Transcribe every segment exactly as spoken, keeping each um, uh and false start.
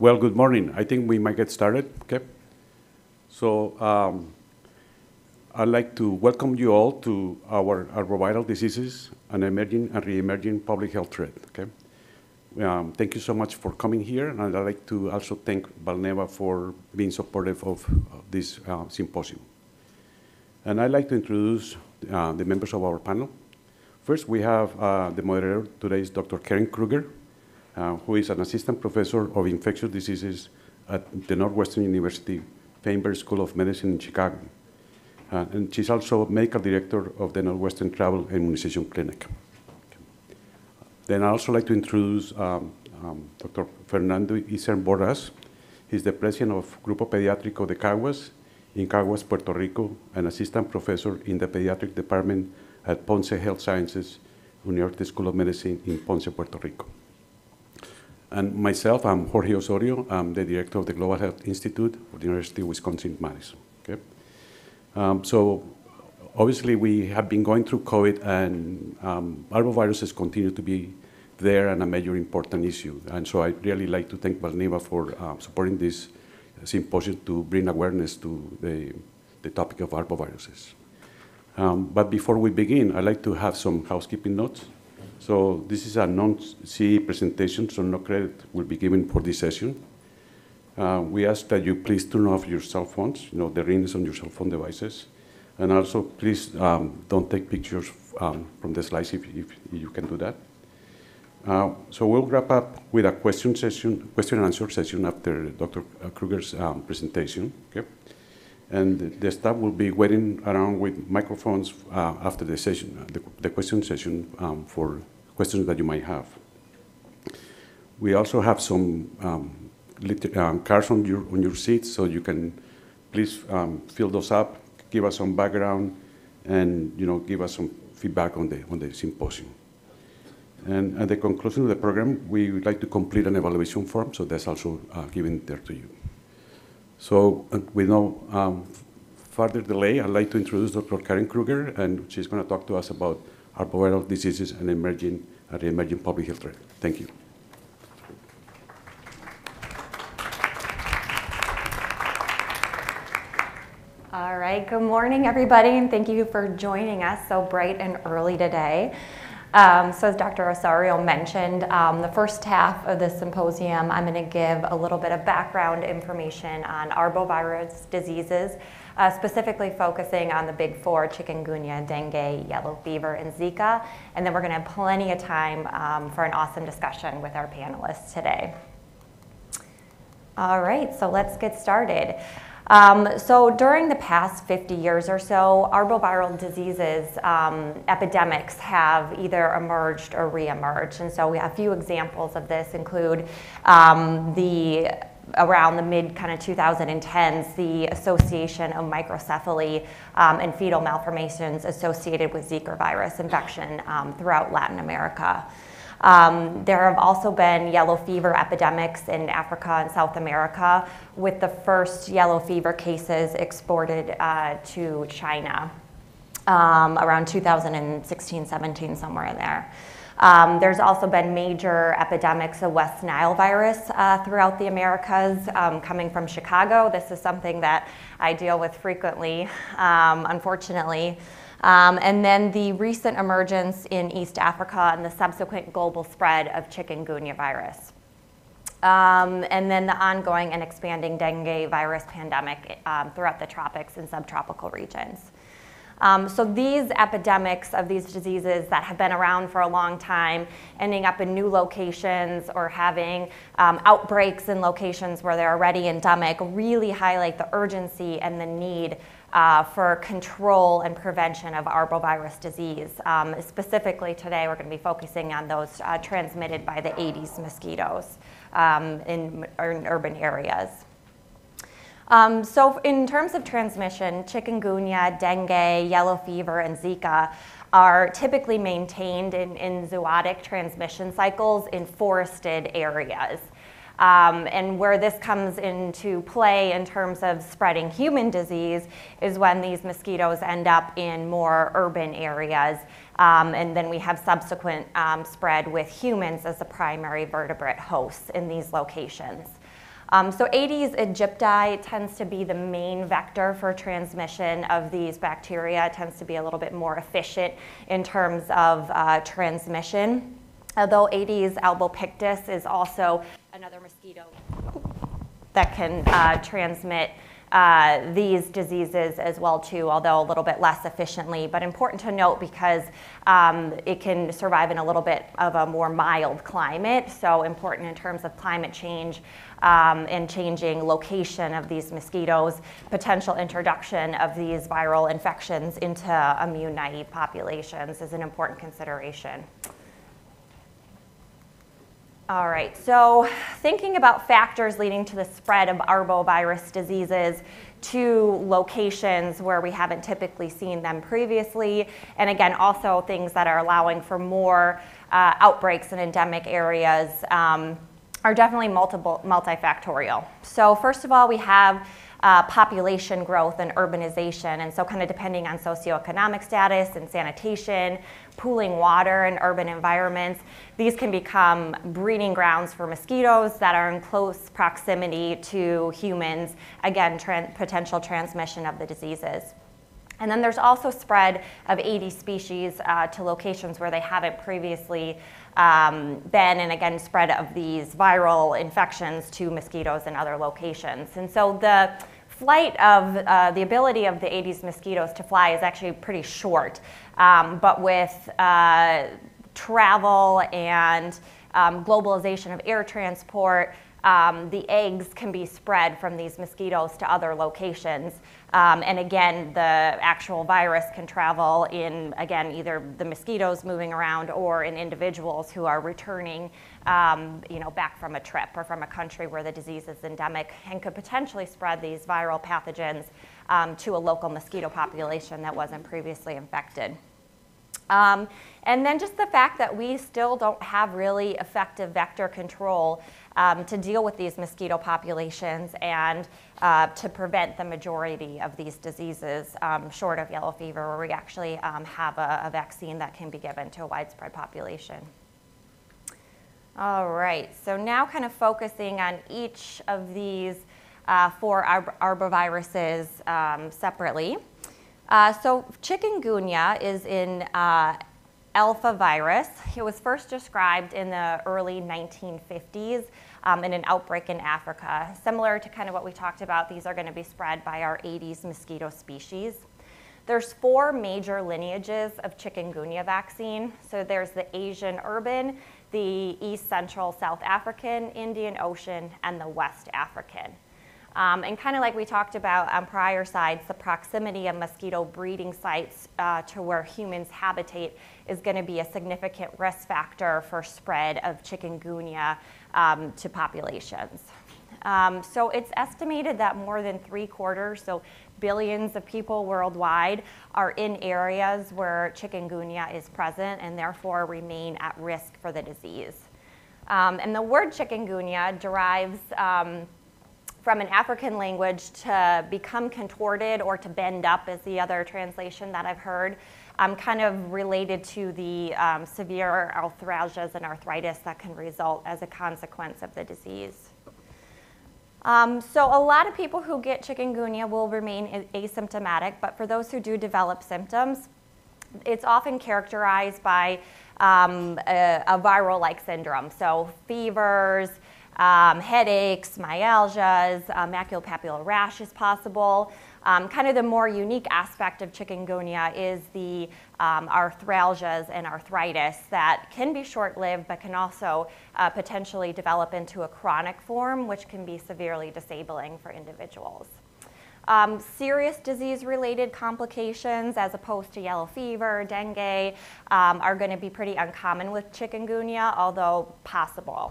Well, good morning. I think we might get started, okay? So um, I'd like to welcome you all to our arboviral diseases, an emerging and re-emerging public health threat, okay? Um, thank you so much for coming here, and I'd like to also thank Valneva for being supportive of this uh, symposium. And I'd like to introduce uh, the members of our panel. First, we have uh, the moderator today is Doctor Karen Krueger, uh, who is an assistant professor of infectious diseases at the Northwestern University Feinberg School of Medicine in Chicago. Uh, and she's also medical director of the Northwestern Travel Immunization Clinic. Then I'd also like to introduce um, um, Doctor Fernando Ysern Borrás. He's the president of Grupo Pediátrico de Caguas in Caguas, Puerto Rico, an assistant professor in the pediatric department at Ponce Health Sciences, University School of Medicine in Ponce, Puerto Rico. And myself, I'm Jorge Osorio. I'm the director of the Global Health Institute of the University of Wisconsin-Madison. Okay? Um, so obviously, we have been going through COVID, and um, arboviruses continue to be there and a major important issue. And so I'd really like to thank Valneva for uh, supporting this symposium to bring awareness to the, the topic of arboviruses. Um, but before we begin, I'd like to have some housekeeping notes. So this is a non-C E presentation, so no credit will be given for this session. Uh, we ask that you please turn off your cell phones, you know, the rings on your cell phone devices. And also, please um, don't take pictures um, from the slides if, if you can do that. Uh, so we'll wrap up with a question session, question and answer session after Doctor Krueger's um, presentation. Okay? And the staff will be waiting around with microphones uh, after the session, the, the question session, um, for questions that you might have. We also have some um, liter um, cards on your on your seats, so you can please um, fill those up. Give us some background, and you know, give us some feedback on the on the symposium. And at the conclusion of the program, we would like to complete an evaluation form, so that's also uh, given there to you. So uh, with no um, further delay, I'd like to introduce Doctor Karen Krueger, and she's going to talk to us about arboviral diseases and emerging and re-emerging public health threat. Thank you. All right, good morning, everybody, and thank you for joining us so bright and early today. Um, so as Doctor Osorio mentioned, um, the first half of the symposium, I'm going to give a little bit of background information on arbovirus diseases, uh, specifically focusing on the big four, chikungunya, dengue, yellow fever, and Zika, and then we're going to have plenty of time um, for an awesome discussion with our panelists today. All right, so let's get started. Um, so during the past fifty years or so, arboviral diseases, um, epidemics have either emerged or re-emerged. And so we have a few examples of this include um, the around the mid kind of two thousand tens, the association of microcephaly um, and fetal malformations associated with Zika virus infection um, throughout Latin America. Um, there have also been yellow fever epidemics in Africa and South America, with the first yellow fever cases exported uh, to China um, around two thousand sixteen, seventeen, somewhere in there. Um, there's also been major epidemics of West Nile virus uh, throughout the Americas, um, coming from Chicago. This is something that I deal with frequently, um, unfortunately. Um, and then the recent emergence in East Africa and the subsequent global spread of chikungunya virus. Um, and then the ongoing and expanding dengue virus pandemic um, throughout the tropics and subtropical regions. Um, so these epidemics of these diseases that have been around for a long time, ending up in new locations or having um, outbreaks in locations where they're already endemic, really highlight the urgency and the need Uh, for control and prevention of arbovirus disease. Um, specifically today, we're going to be focusing on those uh, transmitted by the Aedes mosquitoes um, in, in urban areas. Um, so in terms of transmission, chikungunya, dengue, yellow fever, and Zika are typically maintained in, in zootic transmission cycles in forested areas. Um, and where this comes into play in terms of spreading human disease is when these mosquitoes end up in more urban areas, um, and then we have subsequent um, spread with humans as the primary vertebrate hosts in these locations. Um, so Aedes aegypti tends to be the main vector for transmission of these bacteria. It tends to be a little bit more efficient in terms of uh, transmission, although Aedes albopictus is also another mosquito that can uh, transmit Uh, these diseases as well too, although a little bit less efficiently, but important to note because um, it can survive in a little bit of a more mild climate, so important in terms of climate change um, and changing location of these mosquitoes, potential introduction of these viral infections into immune-naive populations is an important consideration. All right, so thinking about factors leading to the spread of arbovirus diseases to locations where we haven't typically seen them previously, and again, also things that are allowing for more uh, outbreaks in endemic areas um, are definitely multiple, multifactorial. So first of all, we have Uh, population growth and urbanization, and so kind of depending on socioeconomic status and sanitation, pooling water and urban environments, these can become breeding grounds for mosquitoes that are in close proximity to humans, again, tran- potential transmission of the diseases. And then there's also spread of Aedes species uh, to locations where they haven't previously um, been, and again, spread of these viral infections to mosquitoes in other locations. And so the flight of uh, the ability of the Aedes mosquitoes to fly is actually pretty short, um, but with uh, travel and um, globalization of air transport, Um, the eggs can be spread from these mosquitoes to other locations. Um, and again, the actual virus can travel in, again, either the mosquitoes moving around or in individuals who are returning um, you know, back from a trip or from a country where the disease is endemic, and could potentially spread these viral pathogens um, to a local mosquito population that wasn't previously infected. Um, and then just the fact that we still don't have really effective vector control um, to deal with these mosquito populations and uh, to prevent the majority of these diseases um, short of yellow fever, where we actually um, have a, a vaccine that can be given to a widespread population. All right, so now kind of focusing on each of these uh, four ar- arboviruses um, separately. Uh, so chikungunya is in uh, alpha virus. It was first described in the early nineteen fifties um, in an outbreak in Africa. Similar to kind of what we talked about, these are going to be spread by our Aedes mosquito species. There's four major lineages of chikungunya vaccine. So there's the Asian urban, the East Central South African, Indian Ocean, and the West African. Um, and kind of like we talked about on prior sides, the proximity of mosquito breeding sites uh, to where humans habitate is going to be a significant risk factor for spread of chikungunya um, to populations. Um, so it's estimated that more than three quarters, so billions of people worldwide, are in areas where chikungunya is present and therefore remain at risk for the disease. Um, and the word chikungunya derives um, from an African language to become contorted or to bend up is the other translation that I've heard, um, kind of related to the um, severe arthralgias and arthritis that can result as a consequence of the disease. Um, so a lot of people who get chikungunya will remain asymptomatic, but for those who do develop symptoms, it's often characterized by um, a, a viral-like syndrome, so fevers, Um, headaches, myalgias, uh, maculopapular rash is possible. Um, kind of the more unique aspect of chikungunya is the um, arthralgias and arthritis that can be short-lived but can also uh, potentially develop into a chronic form, which can be severely disabling for individuals. Um, serious disease-related complications, as opposed to yellow fever, dengue, um, are going to be pretty uncommon with chikungunya, although possible.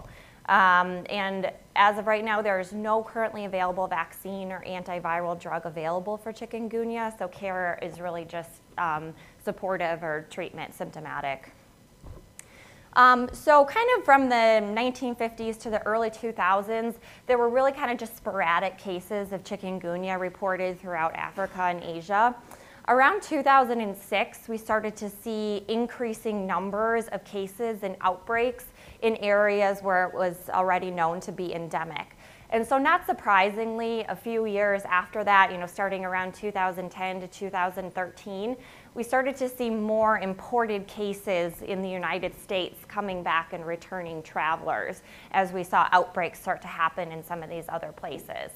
Um, and as of right now, there is no currently available vaccine or antiviral drug available for chikungunya, so care is really just um, supportive or treatment symptomatic. Um, so kind of from the nineteen fifties to the early two thousands, there were really kind of just sporadic cases of chikungunya reported throughout Africa and Asia. Around two thousand six, we started to see increasing numbers of cases and outbreaks in areas where it was already known to be endemic. And so not surprisingly, a few years after that, you know, starting around two thousand ten to two thousand thirteen, we started to see more imported cases in the United States coming back and returning travelers as we saw outbreaks start to happen in some of these other places.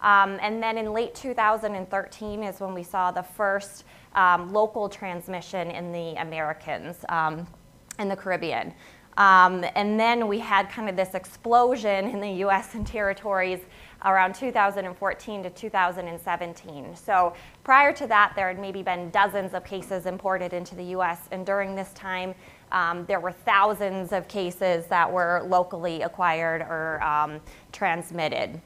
Um, and then in late two thousand thirteen is when we saw the first um, local transmission in the Americans um, in the Caribbean. Um, and then we had kind of this explosion in the U S and territories around two thousand fourteen to two thousand seventeen. So prior to that, there had maybe been dozens of cases imported into the U S, and during this time, um, there were thousands of cases that were locally acquired or um, transmitted.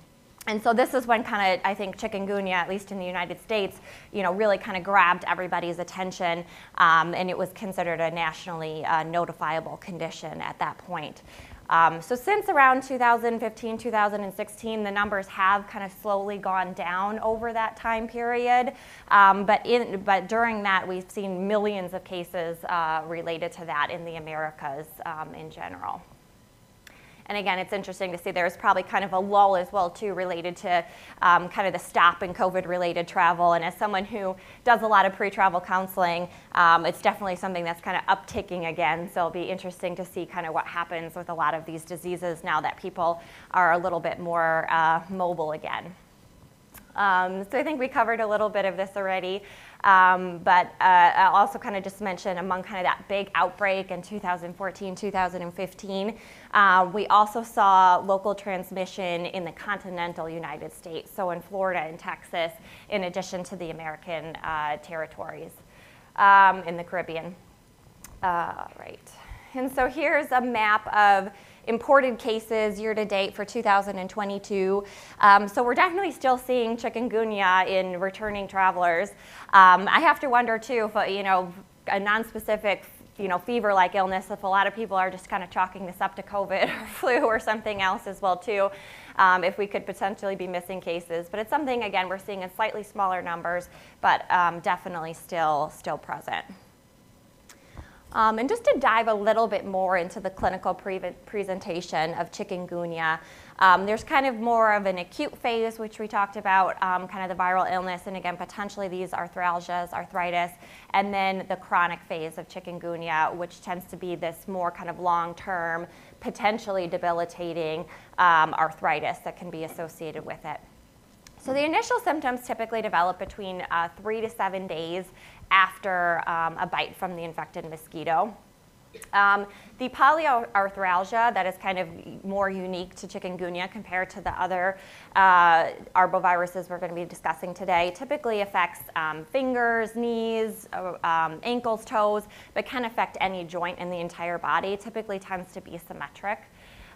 And so this is when kind of, I think, chikungunya, at least in the United States, you know, really kind of grabbed everybody's attention, um, and it was considered a nationally uh, notifiable condition at that point. Um, so since around two thousand fifteen, two thousand sixteen, the numbers have kind of slowly gone down over that time period. Um, but, in, but during that, we've seen millions of cases uh, related to that in the Americas um, in general. And again, it's interesting to see there's probably kind of a lull as well too related to um, kind of the stop in COVID-related travel. And as someone who does a lot of pre-travel counseling, um, it's definitely something that's kind of upticking again. So it'll be interesting to see kind of what happens with a lot of these diseases now that people are a little bit more uh, mobile again. Um, so I think we covered a little bit of this already, um, but uh, I'll also kind of just mention among kind of that big outbreak in two thousand fourteen, two thousand fifteen, uh, we also saw local transmission in the continental United States, so in Florida and Texas, in addition to the American uh, territories um, in the Caribbean. Uh, right. And so here's a map of imported cases year to date for two thousand twenty-two. Um, so we're definitely still seeing chikungunya in returning travelers. Um, I have to wonder too, if you know, a non-specific, you know, fever-like illness, if a lot of people are just kind of chalking this up to COVID or flu or something else as well too, um, if we could potentially be missing cases. But it's something, again, we're seeing in slightly smaller numbers, but um, definitely still, still present. Um, and just to dive a little bit more into the clinical pre presentation of chikungunya, um, there's kind of more of an acute phase, which we talked about, um, kind of the viral illness, and again, potentially these arthralgias, arthritis, and then the chronic phase of chikungunya, which tends to be this more kind of long-term, potentially debilitating um, arthritis that can be associated with it. So the initial symptoms typically develop between uh, three to seven days after um, a bite from the infected mosquito. Um, the polyarthralgia that is kind of more unique to chikungunya compared to the other uh, arboviruses we're going to be discussing today typically affects um, fingers, knees, uh, um, ankles, toes, but can affect any joint in the entire body. Typically tends to be symmetric.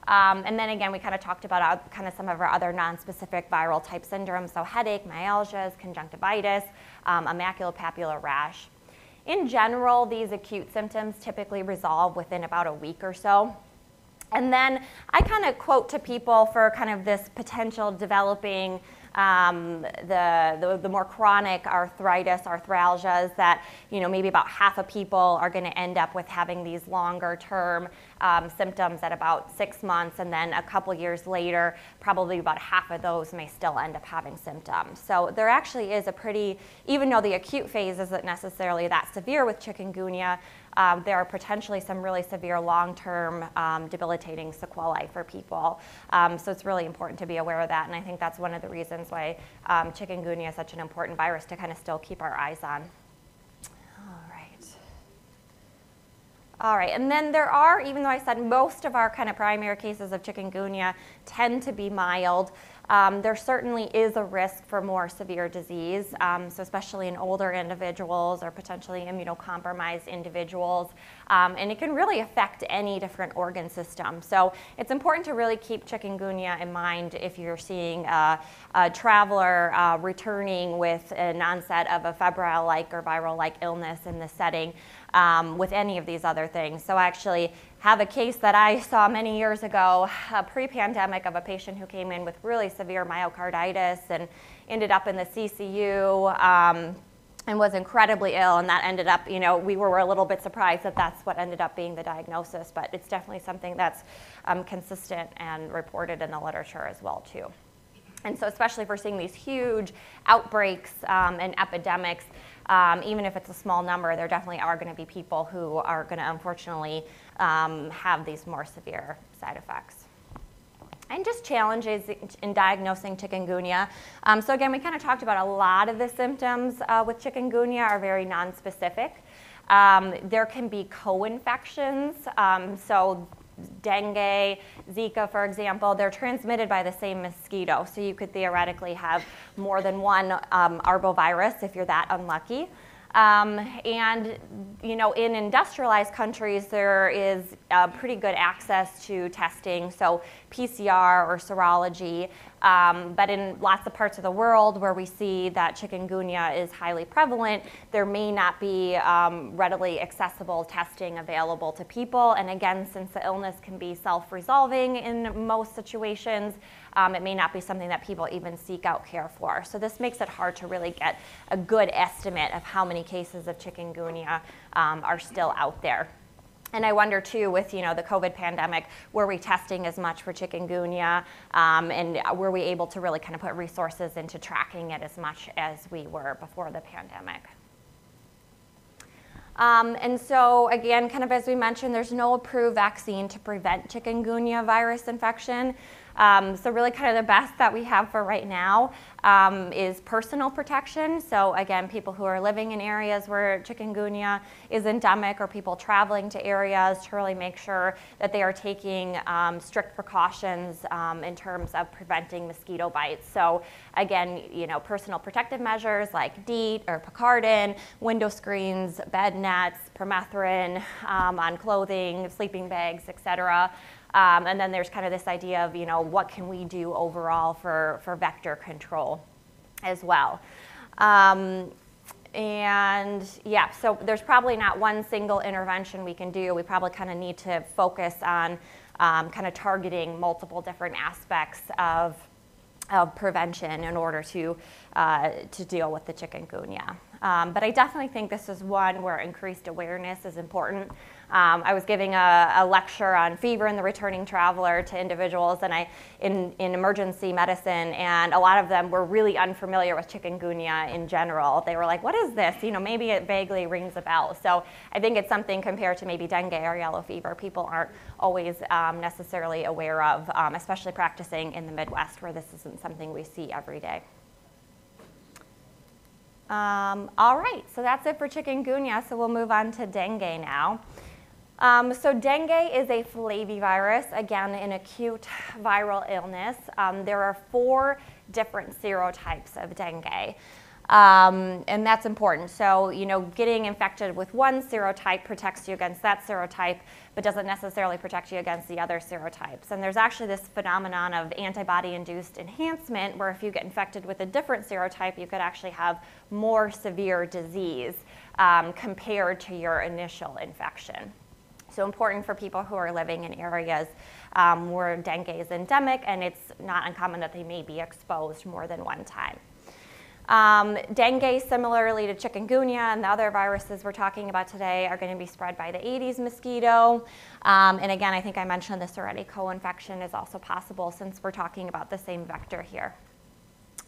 Um, and then again, we kind of talked about our, kind of some of our other non-specific viral type syndromes, so headache, myalgias, conjunctivitis, um, a maculopapular rash. In general, these acute symptoms typically resolve within about a week or so. And then I kind of quote to people for kind of this potential developing Um, the, the, the more chronic arthritis, arthralgias that, you know, maybe about half of people are going to end up with having these longer term um, symptoms at about six months, and then a couple years later, probably about half of those may still end up having symptoms. So there actually is a pretty, even though the acute phase isn't necessarily that severe with chikungunya, Um, there are potentially some really severe long-term um, debilitating sequelae for people. Um, so it's really important to be aware of that, and I think that's one of the reasons why um, chikungunya is such an important virus to kind of still keep our eyes on. All right. All right, and then there are, even though I said most of our kind of primary cases of chikungunya tend to be mild, Um, there certainly is a risk for more severe disease, um, so especially in older individuals or potentially immunocompromised individuals, um, and it can really affect any different organ system. So it's important to really keep chikungunya in mind if you're seeing a, a traveler uh, returning with an onset of a febrile-like or viral-like illness in this setting um, with any of these other things. So actually, have a case that I saw many years ago, uh, pre-pandemic, of a patient who came in with really severe myocarditis and ended up in the C C U. Um, and was incredibly ill, and that ended up, you know, we were a little bit surprised that that's what ended up being the diagnosis, but it's definitely something that's um, consistent and reported in the literature as well, too. And so especially if we're seeing these huge outbreaks um, and epidemics, um, even if it's a small number, there definitely are going to be people who are going to, unfortunately, um, have these more severe side effects. And just challenges in diagnosing chikungunya. Um, so again, we kind of talked about a lot of the symptoms uh, with chikungunya are very nonspecific. Um, there can be co-infections. Um, so dengue, Zika, for example, they're transmitted by the same mosquito. So you could theoretically have more than one um, arbovirus if you're that unlucky. Um, and, you know, in industrialized countries, there is uh, pretty good access to testing, so P C R or serology. Um, but in lots of parts of the world where we see that chikungunya is highly prevalent, there may not be um, readily accessible testing available to people. And again, since the illness can be self-resolving in most situations, um, it may not be something that people even seek out care for. So this makes it hard to really get a good estimate of how many cases of chikungunya um, are still out there. And I wonder, too, with, you know, the COVID pandemic, were we testing as much for chikungunya? Um, and were we able to really kind of put resources into tracking it as much as we were before the pandemic? Um, and so, again, kind of as we mentioned, there's no approved vaccine to prevent chikungunya virus infection. Um, so really kind of the best that we have for right now um, is personal protection. So again, people who are living in areas where chikungunya is endemic or people traveling to areas to really make sure that they are taking um, strict precautions um, in terms of preventing mosquito bites. So again, you know, personal protective measures like DEET or Picardan, window screens, bed nets, permethrin um, on clothing, sleeping bags, et cetera. Um, and then there's kind of this idea of, you know, what can we do overall for, for vector control as well. Um, and yeah, so there's probably not one single intervention we can do. We probably kind of need to focus on um, kind of targeting multiple different aspects of, of prevention in order to, uh, to deal with the chikungunya. Um, but I definitely think this is one where increased awareness is important. Um, I was giving a, a lecture on fever and the returning traveler to individuals and I, in, in emergency medicine, and a lot of them were really unfamiliar with chikungunya in general. They were like, what is this? You know, maybe it vaguely rings a bell. So I think it's something compared to maybe dengue or yellow fever people aren't always um, necessarily aware of, um, especially practicing in the Midwest where this isn't something we see every day. Um, all right, so that's it for chikungunya, so we'll move on to dengue now. Um, so dengue is a flavivirus, again, an acute viral illness. Um, there are four different serotypes of dengue, um, and that's important. So, you know, getting infected with one serotype protects you against that serotype, but doesn't necessarily protect you against the other serotypes. And there's actually this phenomenon of antibody-induced enhancement, where if you get infected with a different serotype, you could actually have more severe disease um, compared to your initial infection. So important for people who are living in areas um, where dengue is endemic, and it's not uncommon that they may be exposed more than one time. Um, dengue, similarly to chikungunya and the other viruses we're talking about today, are going to be spread by the Aedes mosquito. Um, and again, I think I mentioned this already, co-infection is also possible since we're talking about the same vector here.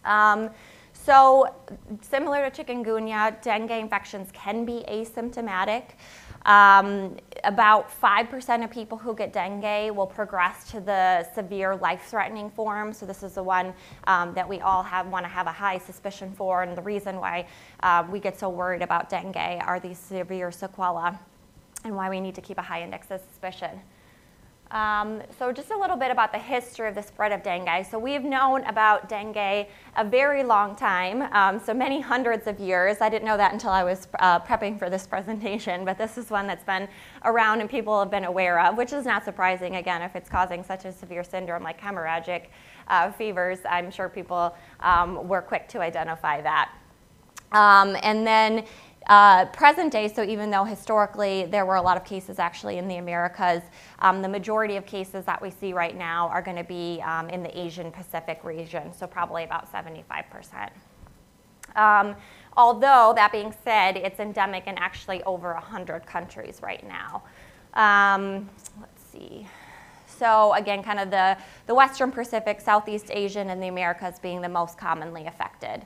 Um, so similar to chikungunya, dengue infections can be asymptomatic. Um, about five percent of people who get dengue will progress to the severe life-threatening form. So this is the one um, that we all have want to have a high suspicion for, and the reason why uh, we get so worried about dengue are these severe sequelae and why we need to keep a high index of suspicion. Um, so just a little bit about the history of the spread of dengue. So we've known about dengue a very long time, um, so many hundreds of years. I didn't know that until I was uh, prepping for this presentation, but this is one that's been around and people have been aware of, which is not surprising, again, if it's causing such a severe syndrome like hemorrhagic uh, fevers. I'm sure people um, were quick to identify that. Um, and then Uh, present day, so even though historically there were a lot of cases actually in the Americas, um, the majority of cases that we see right now are going to be um, in the Asian Pacific region, so probably about seventy-five percent. Um, although, that being said, it's endemic in actually over one hundred countries right now. Um, let's see. So again, kind of the, the Western Pacific, Southeast Asian, and the Americas being the most commonly affected.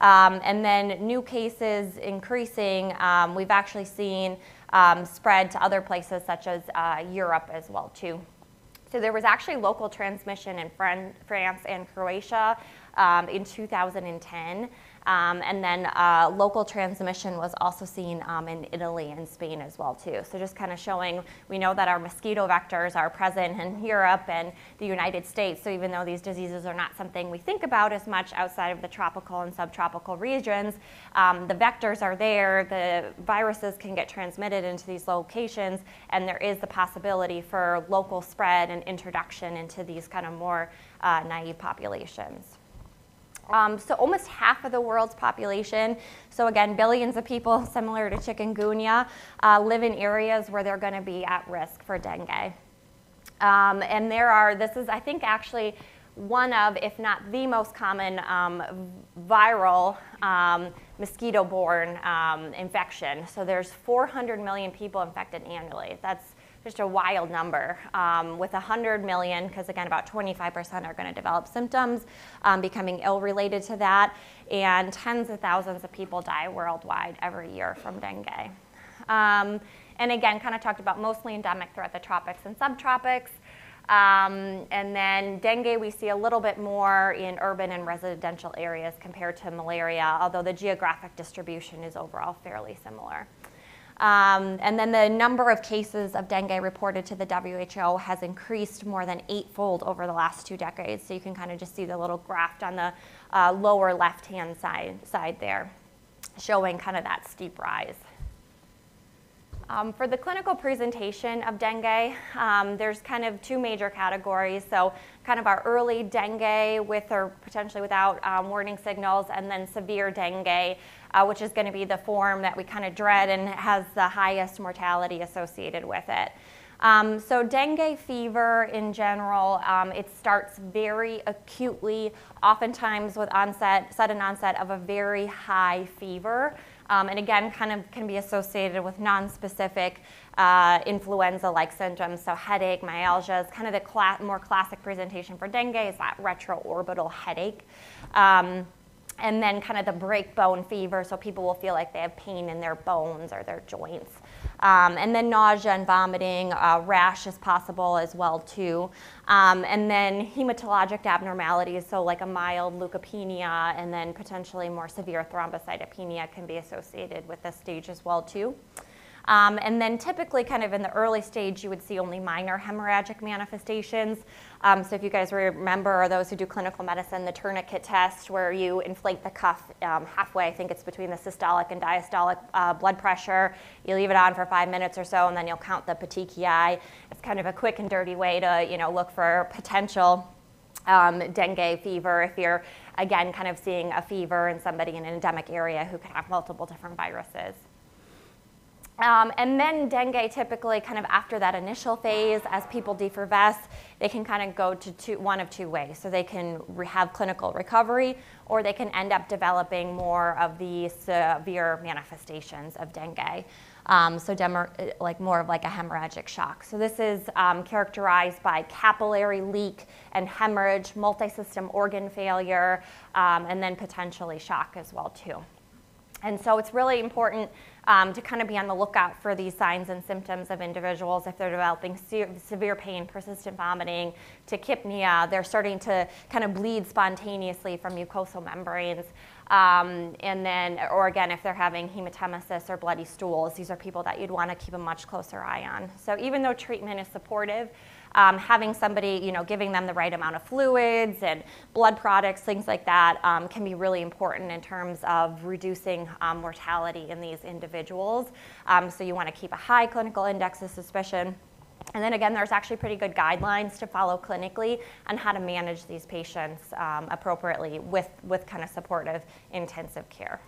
Um, and then new cases increasing, um, we've actually seen um, spread to other places such as uh, Europe as well too. So there was actually local transmission in France and Croatia um, in two thousand ten. Um, and then uh, local transmission was also seen um, in Italy and Spain as well too. So just kind of showing, we know that our mosquito vectors are present in Europe and the United States. So even though these diseases are not something we think about as much outside of the tropical and subtropical regions, um, the vectors are there, the viruses can get transmitted into these locations, and there is the possibility for local spread and introduction into these kind of more uh, naive populations. Um, so almost half of the world's population, so again, billions of people, similar to chikungunya, uh, live in areas where they're going to be at risk for dengue. Um, and there are, this is, I think, actually one of, if not the most common um, viral um, mosquito-borne um, infection. So there's four hundred million people infected annually. That's just a wild number, um, with one hundred million, because again about twenty-five percent are going to develop symptoms, um, becoming ill related to that, and tens of thousands of people die worldwide every year from dengue. Um, and again, kind of talked about mostly endemic throughout the tropics and subtropics. Um, and then dengue we see a little bit more in urban and residential areas compared to malaria, although the geographic distribution is overall fairly similar. Um, and then the number of cases of dengue reported to the W H O has increased more than eightfold over the last two decades. So you can kind of just see the little graph on the uh, lower left-hand side, side there, showing kind of that steep rise. Um, for the clinical presentation of dengue, um, there's kind of two major categories. So kind of our early dengue with or potentially without um, warning signals, and then severe dengue, uh, which is going to be the form that we kind of dread and has the highest mortality associated with it. Um, so dengue fever in general, um, it starts very acutely, oftentimes with onset, sudden onset of a very high fever. Um, and again, kind of can be associated with non-specific uh, influenza-like symptoms, so headache, myalgias. Kind of the cla more classic presentation for dengue is that retroorbital headache. Um, and then kind of the break bone fever, so people will feel like they have pain in their bones or their joints. Um, and then nausea and vomiting, uh, rash is possible as well too. Um, and then hematologic abnormalities, so like a mild leukopenia and then potentially more severe thrombocytopenia can be associated with this stage as well too. Um, and then typically kind of in the early stage, you would see only minor hemorrhagic manifestations. Um, so if you guys remember, or those who do clinical medicine, the tourniquet test where you inflate the cuff um, halfway, I think it's between the systolic and diastolic uh, blood pressure. You leave it on for five minutes or so, and then you'll count the petechiae. It's kind of a quick and dirty way to, you know, look for potential um, dengue fever if you're, again, kind of seeing a fever in somebody in an endemic area who can have multiple different viruses. Um, and then dengue typically kind of after that initial phase, as people defervesce, they can kind of go to two, one of two ways. So they can have clinical recovery, or they can end up developing more of the severe manifestations of dengue. Um, so like more of like a hemorrhagic shock. So this is um, characterized by capillary leak and hemorrhage, multisystem organ failure, um, and then potentially shock as well too. And so it's really important um, to kind of be on the lookout for these signs and symptoms of individuals if they're developing se severe pain, persistent vomiting, tachypnea. They're starting to kind of bleed spontaneously from mucosal membranes. Um, and then, or again, if they're having hematemesis or bloody stools, these are people that you'd want to keep a much closer eye on. So even though treatment is supportive, Um, having somebody, you know, giving them the right amount of fluids and blood products, things like that, um, can be really important in terms of reducing um, mortality in these individuals. Um, so you want to keep a high clinical index of suspicion. And then again, there's actually pretty good guidelines to follow clinically on how to manage these patients um, appropriately with, with kind of supportive intensive care.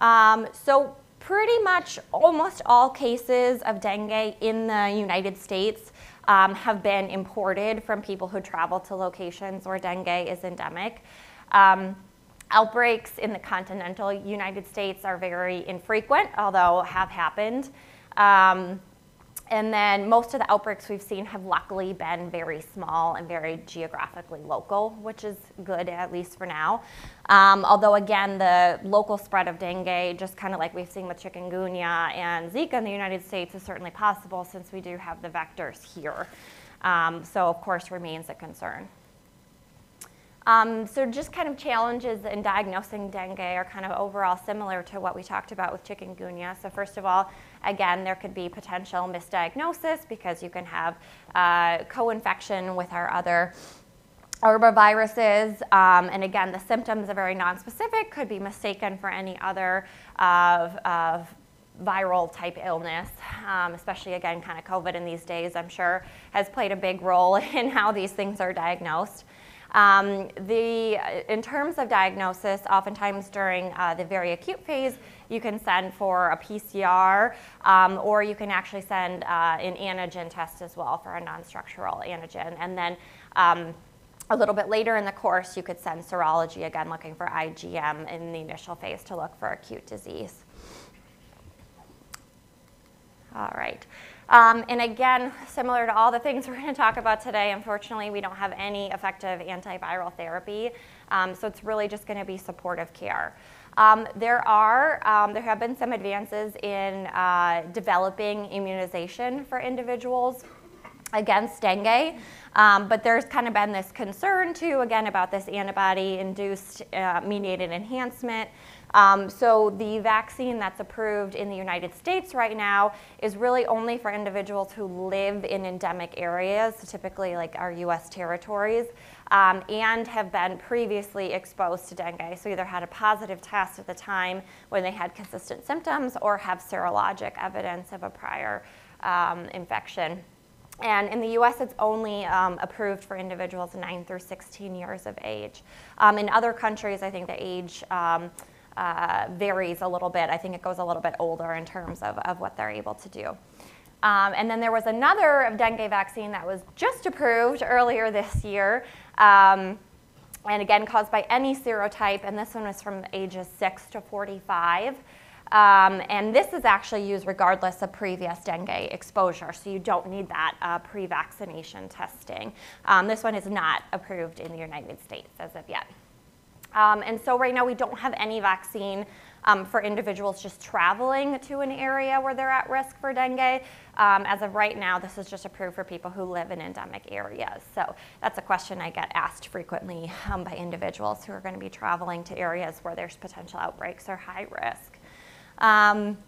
Um, so pretty much almost all cases of dengue in the United States um, have been imported from people who travel to locations where dengue is endemic. Um, Outbreaks in the continental United States are very infrequent, although have happened. Um, and then most of the outbreaks we've seen have luckily been very small and very geographically local, which is good, at least for now. Um, although again, the local spread of dengue, just kind of like we've seen with chikungunya and Zika in the United States, is certainly possible since we do have the vectors here. Um, so of course remains a concern. Um, so just kind of challenges in diagnosing dengue are kind of overall similar to what we talked about with chikungunya. So first of all, again, there could be potential misdiagnosis because you can have uh, co-infection with our other arboviruses. Um, and again, the symptoms are very nonspecific, could be mistaken for any other of, of viral type illness, um, especially again, kind of COVID in these days, I'm sure has played a big role in how these things are diagnosed. Um, the, in terms of diagnosis, oftentimes during uh, the very acute phase, you can send for a P C R, um, or you can actually send uh, an antigen test as well for a non-structural antigen. And then um, a little bit later in the course, you could send serology, again looking for I G M in the initial phase to look for acute disease. All right. Um, and again, similar to all the things we're going to talk about today, unfortunately, we don't have any effective antiviral therapy, um, so it's really just going to be supportive care. Um, there are, um, there have been some advances in uh, developing immunization for individuals against dengue, um, but there's kind of been this concern, too, again, about this antibody-induced uh, mediated enhancement. Um, so the vaccine that's approved in the United States right now is really only for individuals who live in endemic areas, typically like our U S territories, um, and have been previously exposed to dengue. So either had a positive test at the time when they had consistent symptoms or have serologic evidence of a prior um, infection. And in the U S, it's only um, approved for individuals nine through sixteen years of age. Um, in other countries, I think the age um, Uh, varies a little bit. I think it goes a little bit older in terms of, of what they're able to do. Um, and then there was another dengue vaccine that was just approved earlier this year, um, and again caused by any serotype, and this one was from ages six to forty-five. Um, and this is actually used regardless of previous dengue exposure, so you don't need that uh, pre-vaccination testing. Um, this one is not approved in the United States as of yet. Um, and so right now we don't have any vaccine um, for individuals just traveling to an area where they're at risk for dengue. Um, as of right now, this is just approved for people who live in endemic areas. So that's a question I get asked frequently um, by individuals who are going to be traveling to areas where there's potential outbreaks or high risk. Um,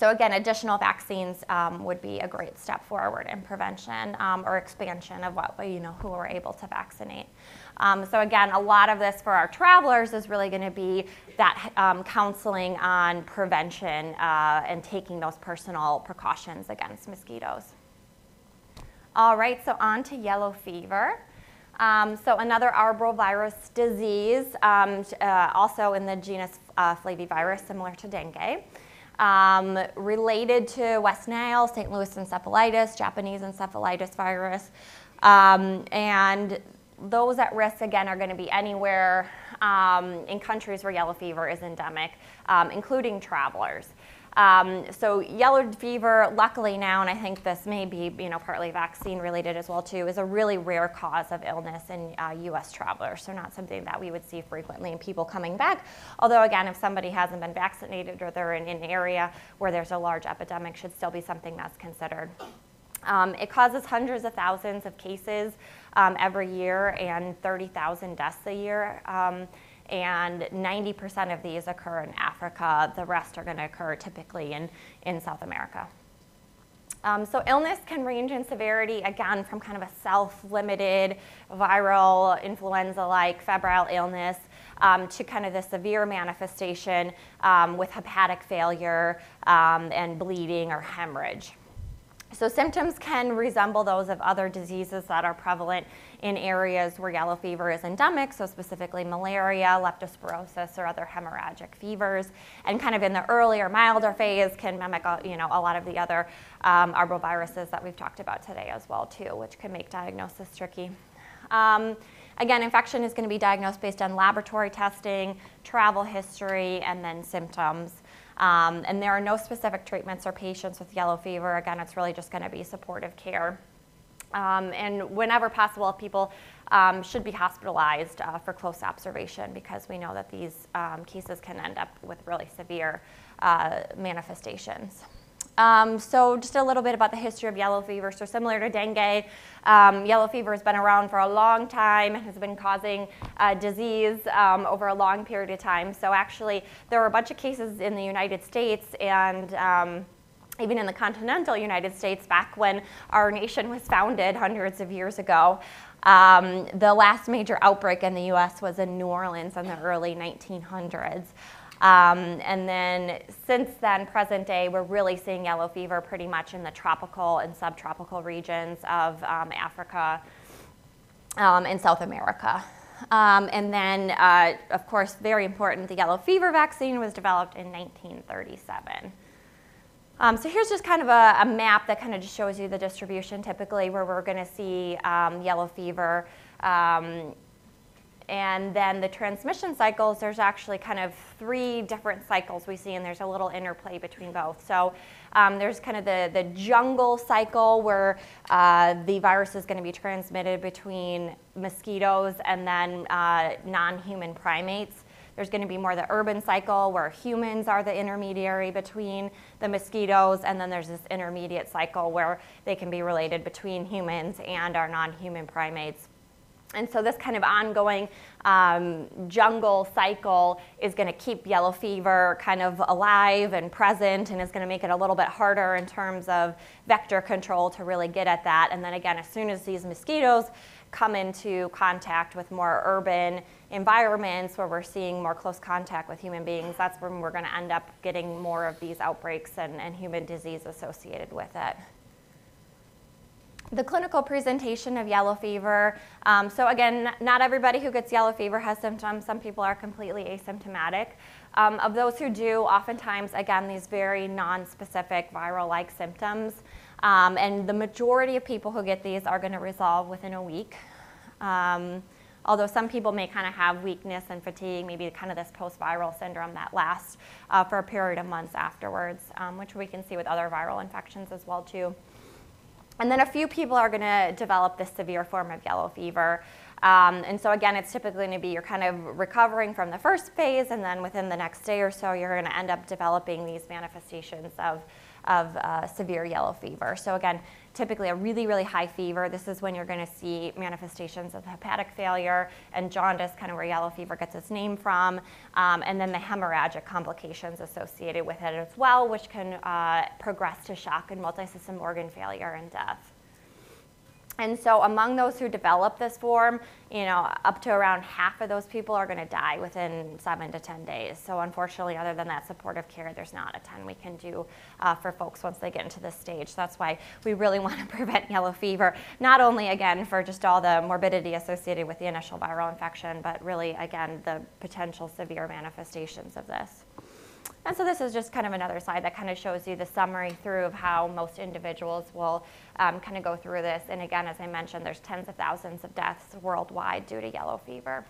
so again, additional vaccines um, would be a great step forward in prevention um, or expansion of what you know who we're able to vaccinate. Um, so again, a lot of this for our travelers is really going to be that um, counseling on prevention uh, and taking those personal precautions against mosquitoes. All right, so on to yellow fever. Um, so another arbovirus disease, um, uh, also in the genus uh, Flavivirus, similar to dengue. Um, related to West Nile, Saint Louis encephalitis, Japanese encephalitis virus, um, and those at risk, again, are going to be anywhere um, in countries where yellow fever is endemic, um, including travelers. Um, so yellow fever, luckily now, and I think this may be you know, partly vaccine-related as well, too, is a really rare cause of illness in uh, U S travelers, so not something that we would see frequently in people coming back. Although, again, if somebody hasn't been vaccinated or they're in an area where there's a large epidemic, should still be something that's considered. Um, it causes hundreds of thousands of cases um, every year and thirty thousand deaths a year, um, and ninety percent of these occur in Africa. The rest are going to occur typically in, in South America. Um, so illness can range in severity, again, from kind of a self-limited viral influenza-like febrile illness Um, to kind of the severe manifestation um, with hepatic failure um, and bleeding or hemorrhage. So symptoms can resemble those of other diseases that are prevalent in areas where yellow fever is endemic, so specifically malaria, leptospirosis, or other hemorrhagic fevers, and kind of in the earlier, milder phase can mimic you know, a lot of the other um, arboviruses that we've talked about today as well, too, which can make diagnosis tricky. Um, Again, infection is going to be diagnosed based on laboratory testing, travel history, and then symptoms. Um, and there are no specific treatments for patients with yellow fever. Again, it's really just going to be supportive care. Um, and whenever possible, people um, should be hospitalized uh, for close observation, because we know that these um, cases can end up with really severe uh, manifestations. Um, so just a little bit about the history of yellow fever. So similar to dengue, um, yellow fever has been around for a long time and has been causing uh, disease um, over a long period of time. So actually, there were a bunch of cases in the United States and um, even in the continental United States back when our nation was founded hundreds of years ago. Um, the last major outbreak in the U S was in New Orleans in the early nineteen hundreds. Um, and then since then, present day, we're really seeing yellow fever pretty much in the tropical and subtropical regions of um, Africa um, and South America. Um, and then, uh, of course, very important, the yellow fever vaccine was developed in nineteen thirty-seven. Um, so here's just kind of a, a map that kind of just shows you the distribution typically where we're going to see um, yellow fever. Um, And then the transmission cycles, there's actually kind of three different cycles we see, and there's a little interplay between both. So um, there's kind of the, the jungle cycle where uh, the virus is going to be transmitted between mosquitoes and then uh, non-human primates. There's going to be more the urban cycle where humans are the intermediary between the mosquitoes, and then there's this intermediate cycle where they can be related between humans and our non-human primates. And so this kind of ongoing um, jungle cycle is going to keep yellow fever kind of alive and present, and is going to make it a little bit harder in terms of vector control to really get at that. And then again, as soon as these mosquitoes come into contact with more urban environments where we're seeing more close contact with human beings, that's when we're going to end up getting more of these outbreaks and, and human disease associated with it. The clinical presentation of yellow fever. Um, so again, not everybody who gets yellow fever has symptoms. Some people are completely asymptomatic. Um, of those who do, oftentimes, again, these very non-specific viral-like symptoms. Um, and the majority of people who get these are going to resolve within a week. Um, although some people may kind of have weakness and fatigue, maybe kind of this post-viral syndrome that lasts uh, for a period of months afterwards, um, which we can see with other viral infections as well, too. And then a few people are going to develop this severe form of yellow fever. Um, and so again, it's typically going to be you're kind of recovering from the first phase, and then within the next day or so, you're going to end up developing these manifestations of, of uh, severe yellow fever. So again, typically a really, really high fever. This is when you're going to see manifestations of hepatic failure and jaundice, kind of where yellow fever gets its name from, um, and then the hemorrhagic complications associated with it as well, which can uh, progress to shock and multisystem organ failure and death. And so among those who develop this form, you know, up to around half of those people are going to die within seven to ten days. So unfortunately, other than that supportive care, there's not a ton we can do uh, for folks once they get into this stage. So that's why we really want to prevent yellow fever, not only, again, for just all the morbidity associated with the initial viral infection, but really, again, the potential severe manifestations of this. And so this is just kind of another slide that kind of shows you the summary through of how most individuals will um, kind of go through this. And again, as I mentioned, there's tens of thousands of deaths worldwide due to yellow fever.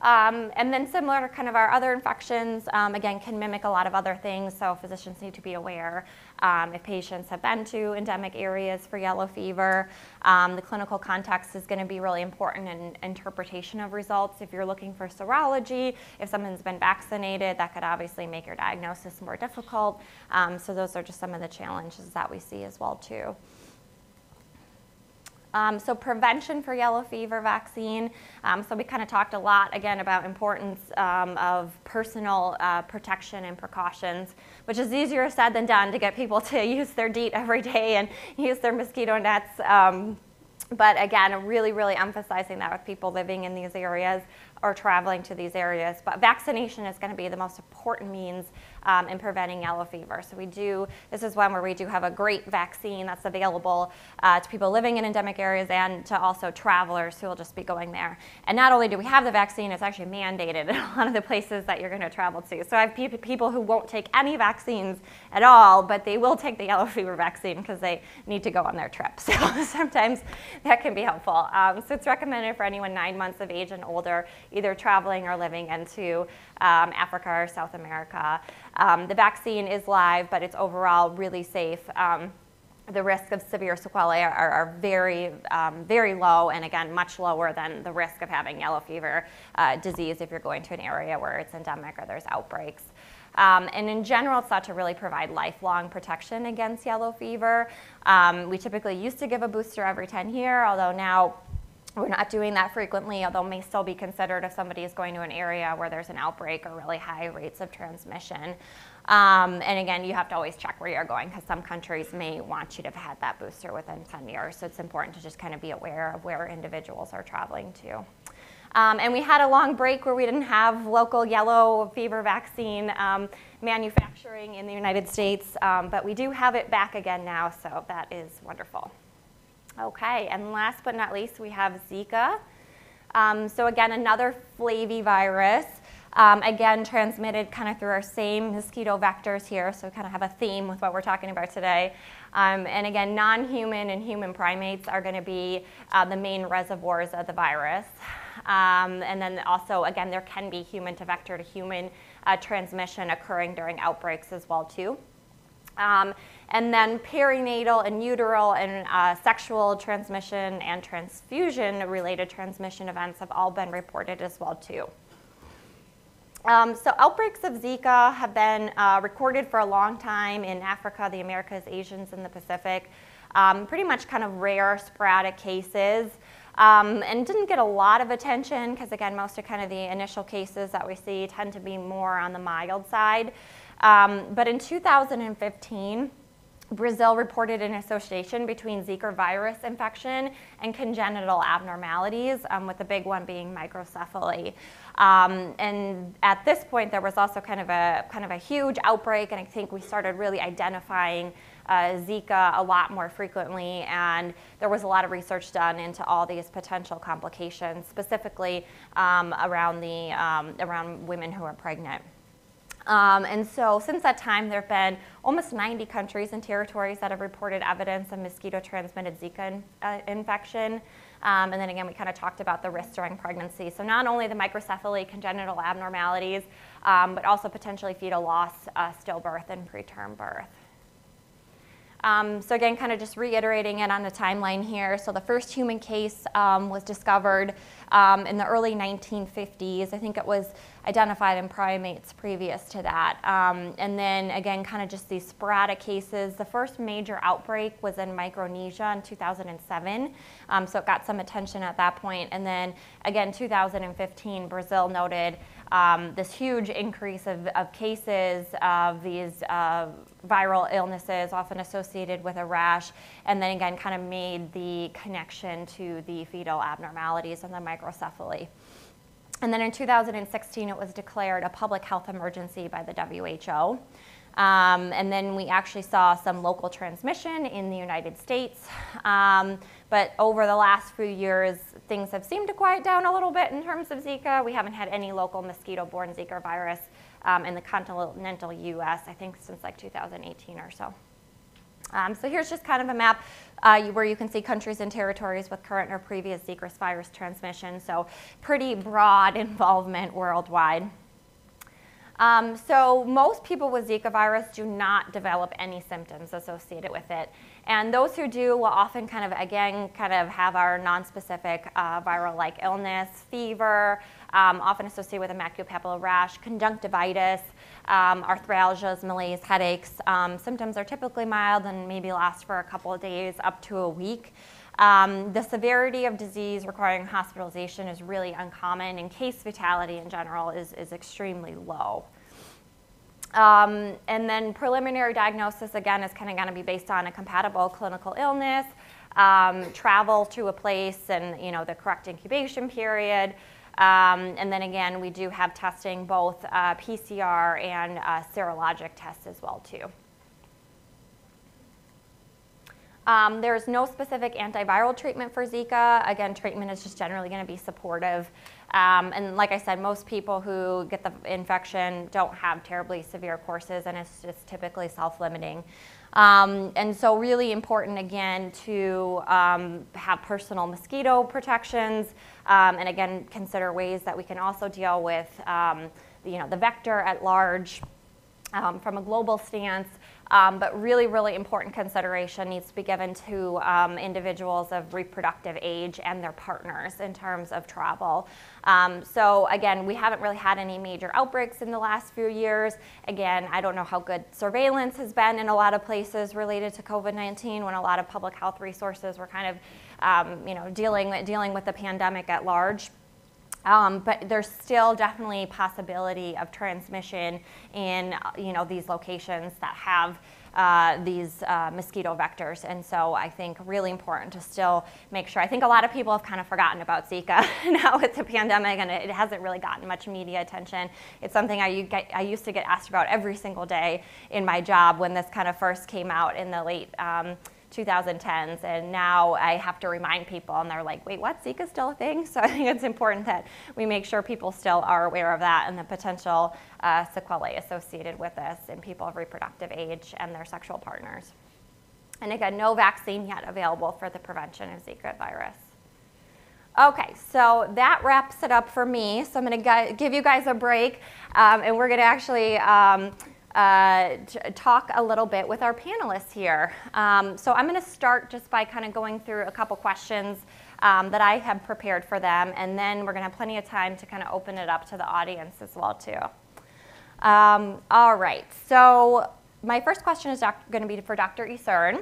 Um, and then similar to kind of our other infections, um, again, can mimic a lot of other things. So physicians need to be aware um, if patients have been to endemic areas for yellow fever. Um, the clinical context is going to be really important in interpretation of results. If you're looking for serology, if someone's been vaccinated, that could obviously make your diagnosis more difficult. Um, so those are just some of the challenges that we see as well, too. Um, so prevention for yellow fever vaccine. Um, so we kind of talked a lot, again, about importance um, of personal uh, protection and precautions, which is easier said than done to get people to use their DEET every day and use their mosquito nets. Um, but again, really, really emphasizing that with people living in these areas or traveling to these areas. But vaccination is going to be the most important means um, in preventing yellow fever. So we do, this is one where we do have a great vaccine that's available uh, to people living in endemic areas and to also travelers who will just be going there. And not only do we have the vaccine, it's actually mandated in a lot of the places that you're going to travel to. So I have pe people who won't take any vaccines at all, but they will take the yellow fever vaccine because they need to go on their trip. So sometimes that can be helpful. Um, so it's recommended for anyone nine months of age and older, either traveling or living into um, Africa or South America. Um, the vaccine is live, but it's overall really safe. Um, the risk of severe sequelae are, are very, um, very low, and again, much lower than the risk of having yellow fever uh, disease if you're going to an area where it's endemic or there's outbreaks. Um, and in general, it's thought to really provide lifelong protection against yellow fever. Um, we typically used to give a booster every ten years, although now we're not doing that frequently, although it may still be considered if somebody is going to an area where there's an outbreak or really high rates of transmission. Um, and again, you have to always check where you're going, because some countries may want you to have had that booster within ten years. So it's important to just kind of be aware of where individuals are traveling to. Um, and we had a long break where we didn't have local yellow fever vaccine um, manufacturing in the United States, um, but we do have it back again now, so that is wonderful. Okay, and last but not least, we have Zika. Um, so again, another flavivirus. Um, again, transmitted kind of through our same mosquito vectors here, so we kind of have a theme with what we're talking about today. Um, and again, non-human and human primates are going to be uh, the main reservoirs of the virus. Um, and then also, again, there can be human to vector to human uh, transmission occurring during outbreaks as well, too. Um, and then perinatal and uteral and uh, sexual transmission and transfusion-related transmission events have all been reported as well, too. Um, so outbreaks of Zika have been uh, recorded for a long time in Africa, the Americas, Asians, and the Pacific. Um, pretty much kind of rare sporadic cases, um, and didn't get a lot of attention because, again, most of kind of the initial cases that we see tend to be more on the mild side. Um, but in two thousand fifteen, Brazil reported an association between Zika virus infection and congenital abnormalities, um, with the big one being microcephaly. Um, and at this point, there was also kind of a kind of a huge outbreak, and I think we started really identifying uh, Zika a lot more frequently. And there was a lot of research done into all these potential complications, specifically um, around the um, around women who are pregnant. Um, and so since that time, there have been almost ninety countries and territories that have reported evidence of mosquito-transmitted Zika in, uh, infection. Um, and then again, we kind of talked about the risks during pregnancy. So not only the microcephaly, congenital abnormalities, um, but also potentially fetal loss, uh, stillbirth, and preterm birth. Um, so again, kind of just reiterating it on the timeline here. So the first human case um, was discovered um, in the early nineteen fifties. I think it was identified in primates previous to that. Um, and then again, kind of just these sporadic cases. The first major outbreak was in Micronesia in two thousand seven. Um, so it got some attention at that point. And then again, two thousand fifteen, Brazil noted Um, this huge increase of, of cases of these uh, viral illnesses, often associated with a rash, and then again kind of made the connection to the fetal abnormalities and the microcephaly. And then in two thousand sixteen, it was declared a public health emergency by the W H O. Um, and then we actually saw some local transmission in the United States. Um, but over the last few years, things have seemed to quiet down a little bit in terms of Zika. We haven't had any local mosquito-borne Zika virus um, in the continental U S, I think, since like two thousand eighteen or so. Um, so here's just kind of a map uh, where you can see countries and territories with current or previous Zika virus transmission. So pretty broad involvement worldwide. Um, so most people with Zika virus do not develop any symptoms associated with it. And those who do will often kind of, again, kind of have our nonspecific uh, viral-like illness, fever, um, often associated with a maculopapular rash, conjunctivitis, um, arthralgias, malaise, headaches. Um, symptoms are typically mild and maybe last for a couple of days up to a week. Um, the severity of disease requiring hospitalization is really uncommon, and case fatality in general is, is extremely low. Um, and then preliminary diagnosis, again, is kind of going to be based on a compatible clinical illness, um, travel to a place, and, you know, the correct incubation period. Um, and then again, we do have testing, both uh, P C R and uh, serologic tests as well, too. Um, there is no specific antiviral treatment for Zika. Again, treatment is just generally going to be supportive. Um, and like I said, most people who get the infection don't have terribly severe courses, and it's just typically self-limiting. Um, and so really important, again, to um, have personal mosquito protections, um, and again, consider ways that we can also deal with um, you know, the vector at large um, from a global stance. Um, but really, really important consideration needs to be given to um, individuals of reproductive age and their partners in terms of travel. Um, so again, we haven't really had any major outbreaks in the last few years. Again, I don't know how good surveillance has been in a lot of places related to COVID nineteen, when a lot of public health resources were kind of um, you know, dealing, dealing with the pandemic at large. Um, but there's still definitely possibility of transmission in you know these locations that have uh, these uh, mosquito vectors, and so I think really important to still make sure. I think a lot of people have kind of forgotten about Zika now with the pandemic, and it hasn't really gotten much media attention. It's something I, get, I used to get asked about every single day in my job when this kind of first came out in the late um, two thousand tens, and now I have to remind people, and they're like, wait, what? Zika's still a thing? So I think it's important that we make sure people still are aware of that and the potential uh, sequelae associated with this in people of reproductive age and their sexual partners. And again, no vaccine yet available for the prevention of Zika virus. Okay, so that wraps it up for me. So I'm going to give you guys a break, um, and we're going to actually um, Uh, talk a little bit with our panelists here. Um, so I'm going to start just by kind of going through a couple questions um, that I have prepared for them, and then we're going to have plenty of time to kind of open it up to the audience as well too. Um, all right, so my first question is going to be for Doctor Ysern.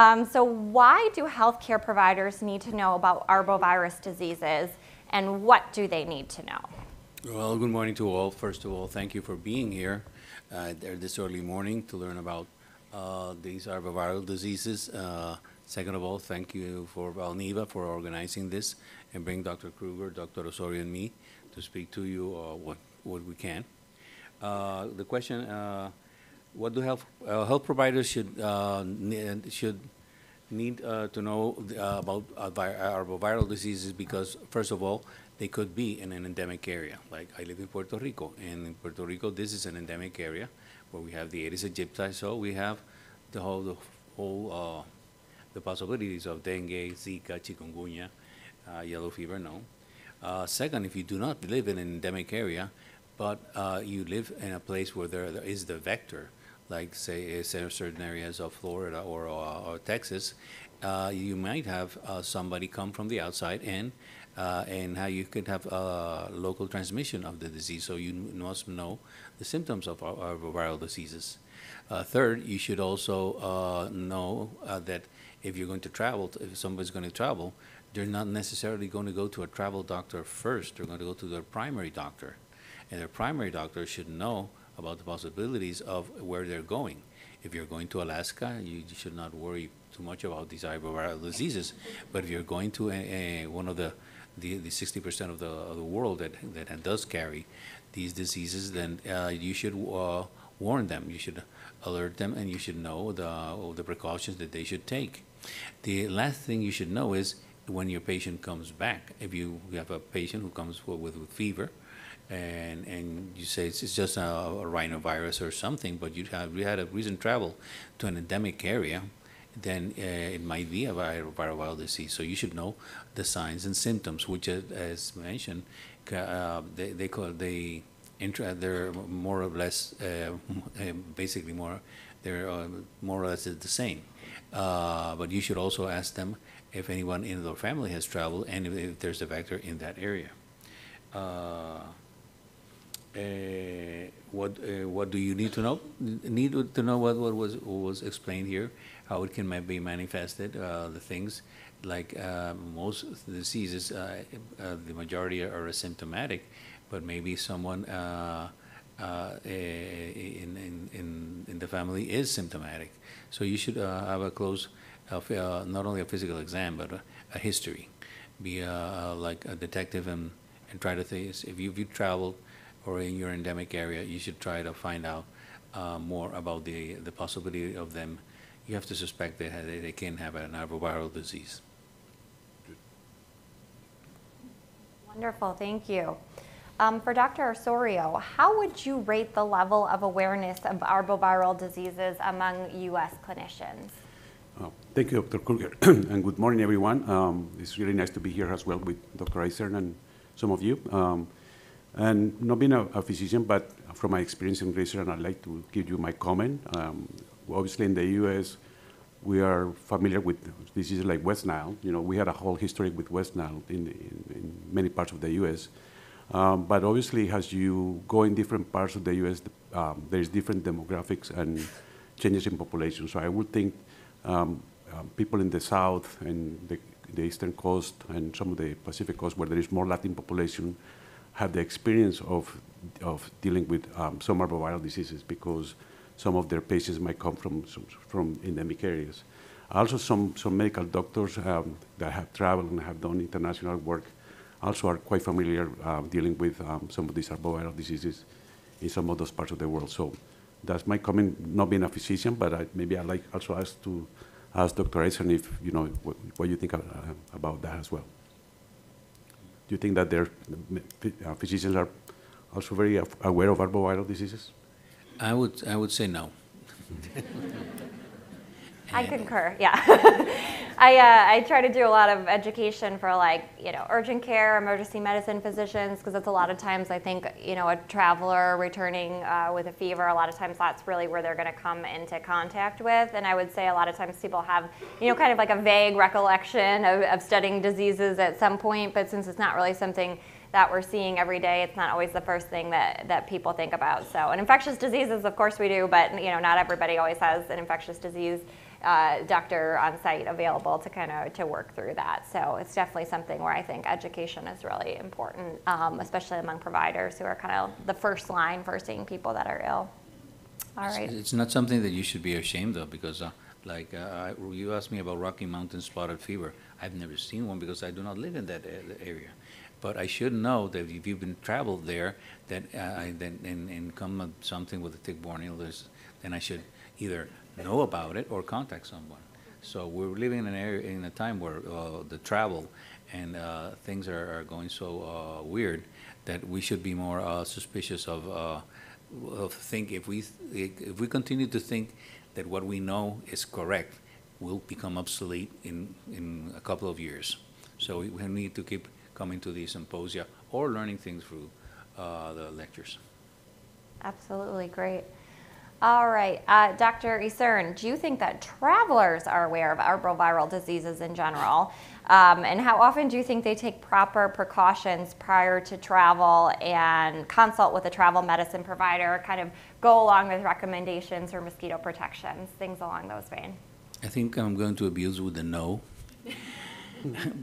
Um, so why do healthcare providers need to know about arbovirus diseases, and what do they need to know? Well, good morning to all. First of all, thank you for being here uh, this early morning to learn about uh, these arboviral diseases. Uh, second of all, thank you for Valneva for organizing this and bring Doctor Krueger, Doctor Osorio, and me to speak to you uh, what, what we can. Uh, the question, uh, what do health, uh, health providers should, uh, need, should need uh, to know uh, about uh, arboviral diseases? Because, first of all, they could be in an endemic area. Like I live in Puerto Rico, and in Puerto Rico, this is an endemic area where we have the Aedes aegypti, so we have the whole, the, whole, uh, the possibilities of dengue, Zika, chikungunya, uh, yellow fever, no. Uh, second, if you do not live in an endemic area, but uh, you live in a place where there, there is the vector, like say certain areas of Florida or, uh, or Texas, uh, you might have uh, somebody come from the outside and Uh, and how you could have uh, local transmission of the disease, so you must know the symptoms of arboviral diseases. Uh, third, you should also uh, know uh, that if you're going to travel, to, if somebody's going to travel, they're not necessarily going to go to a travel doctor first. They're going to go to their primary doctor, and their primary doctor should know about the possibilities of where they're going. If you're going to Alaska, you should not worry too much about these arboviral diseases, but if you're going to a, a, one of the the sixty percent of the, of the world that, that does carry these diseases, then uh, you should uh, warn them, you should alert them, and you should know the, all the precautions that they should take. The last thing you should know is when your patient comes back. If you have a patient who comes with, with fever, and, and you say it's just a, a rhinovirus or something, but you have you had a recent travel to an endemic area, then uh, it might be a viral disease. So you should know the signs and symptoms, which, uh, as mentioned, uh, they, they call they intra they're more or less uh, basically more they're uh, more or less the same. Uh, but you should also ask them if anyone in their family has traveled and if, if there's a vector in that area. Uh, Uh, what uh, what do you need to know? Need to know what, what was what was explained here, how it can be manifested. Uh, the things like uh, most diseases, uh, uh, the majority are asymptomatic, but maybe someone uh, uh, in in in the family is symptomatic. So you should uh, have a close, uh, not only a physical exam but a, a history. Be uh, like a detective and and try to think if you if you traveled or in your endemic area, you should try to find out uh, more about the, the possibility of them you have to suspect they, have, they can have an arboviral disease. Wonderful, thank you. Um, for Doctor Osorio, how would you rate the level of awareness of arboviral diseases among U S clinicians? Oh, thank you, Doctor Krueger, and good morning, everyone. Um, it's really nice to be here as well with Doctor Ysern and some of you. Um, and not being a, a physician, but from my experience in research, I'd like to give you my comment. Um, obviously, in the U S, we are familiar with diseases like West Nile. You know, we had a whole history with West Nile in, the, in, in many parts of the U S. Um, but obviously, as you go in different parts of the U S, um, there's different demographics and changes in population. So I would think um, uh, people in the South and the, the Eastern Coast and some of the Pacific Coast, where there is more Latin population, have the experience of, of dealing with um, some arboviral diseases because some of their patients might come from, from endemic areas. Also, some, some medical doctors um, that have traveled and have done international work also are quite familiar uh, dealing with um, some of these arboviral diseases in some of those parts of the world. So that's my comment, not being a physician, but I, maybe I'd like also ask to ask Doctor Ysern if, you know, what, what you think of, uh, about that as well. Do you think that their uh, physicians are also very aware of arboviral diseases? I would, I would say no. I concur, yeah. I, uh, I try to do a lot of education for, like, you know, urgent care, emergency medicine physicians, because that's a lot of times I think, you know, a traveler returning uh, with a fever, a lot of times that's really where they're going to come into contact with. And I would say a lot of times people have, you know, kind of like a vague recollection of, of studying diseases at some point, but since it's not really something that we're seeing every day, it's not always the first thing that, that people think about. So, and infectious diseases, of course we do, but, you know, not everybody always has an infectious disease uh, doctor on site available to kind of, to work through that. So it's definitely something where I think education is really important, um, especially among providers who are kind of the first line for seeing people that are ill. All right. It's not something that you should be ashamed of, because uh, like uh, you asked me about Rocky Mountain spotted fever. I've never seen one because I do not live in that area. But I should know that if you've been traveled there, that uh, I, then and, and come up something with a tick-borne illness, then I should either know about it or contact someone. So we're living in an area, in a time where uh, the travel and uh, things are, are going so uh, weird that we should be more uh, suspicious of, uh, of think if we if we continue to think that what we know is correct, will become obsolete in in a couple of years. So we, we need to keep coming to these symposia or learning things through uh, the lectures. Absolutely, great. All right, uh, Doctor Ysern, do you think that travelers are aware of arboviral diseases in general? Um, and how often do you think they take proper precautions prior to travel and consult with a travel medicine provider, kind of go along with recommendations for mosquito protections, things along those veins? I think I'm going to abuse with the no.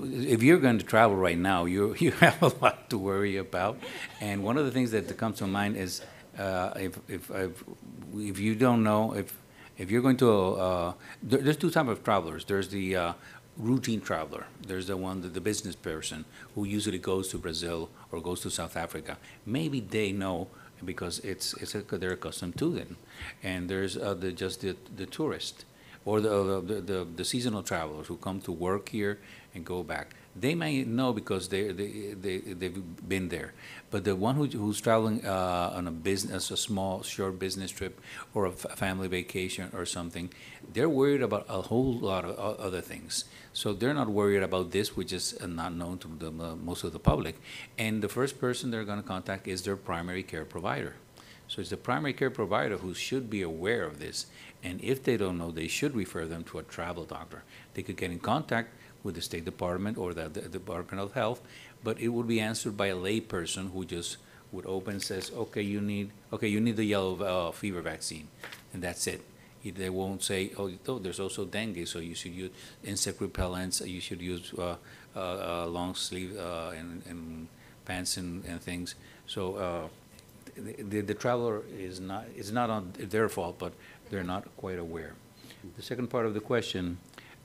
If you're going to travel right now, you you have a lot to worry about, and one of the things that comes to mind is uh, if if I've, if you don't know if if you're going to uh, there, there's two types of travelers. There's the uh, routine traveler. There's the one that the business person who usually goes to Brazil or goes to South Africa. Maybe they know because it's it's a, they're accustomed to them, and there's uh, the just the the tourist. Or the, the the the seasonal travelers who come to work here and go back. They may know because they they they they've been there. But the one who who's traveling uh, on a business, a small short business trip, or a f family vacation or something, they're worried about a whole lot of other things. So they're not worried about this, which is not known to the, uh, most of the public. And the first person they're going to contact is their primary care provider. So it's the primary care provider who should be aware of this. And if they don't know, they should refer them to a travel doctor. They could get in contact with the State Department or the, the Department of Health, but it would be answered by a lay person who just would open and says, okay, you need, okay, you need the yellow uh, fever vaccine, and that's it. They won't say, oh, oh, there's also dengue, so you should use insect repellents, you should use uh, uh, uh, long sleeve uh, and, and pants and, and things. So uh, The, the, the traveler is not, it's not on their fault, but they're not quite aware. The second part of the question,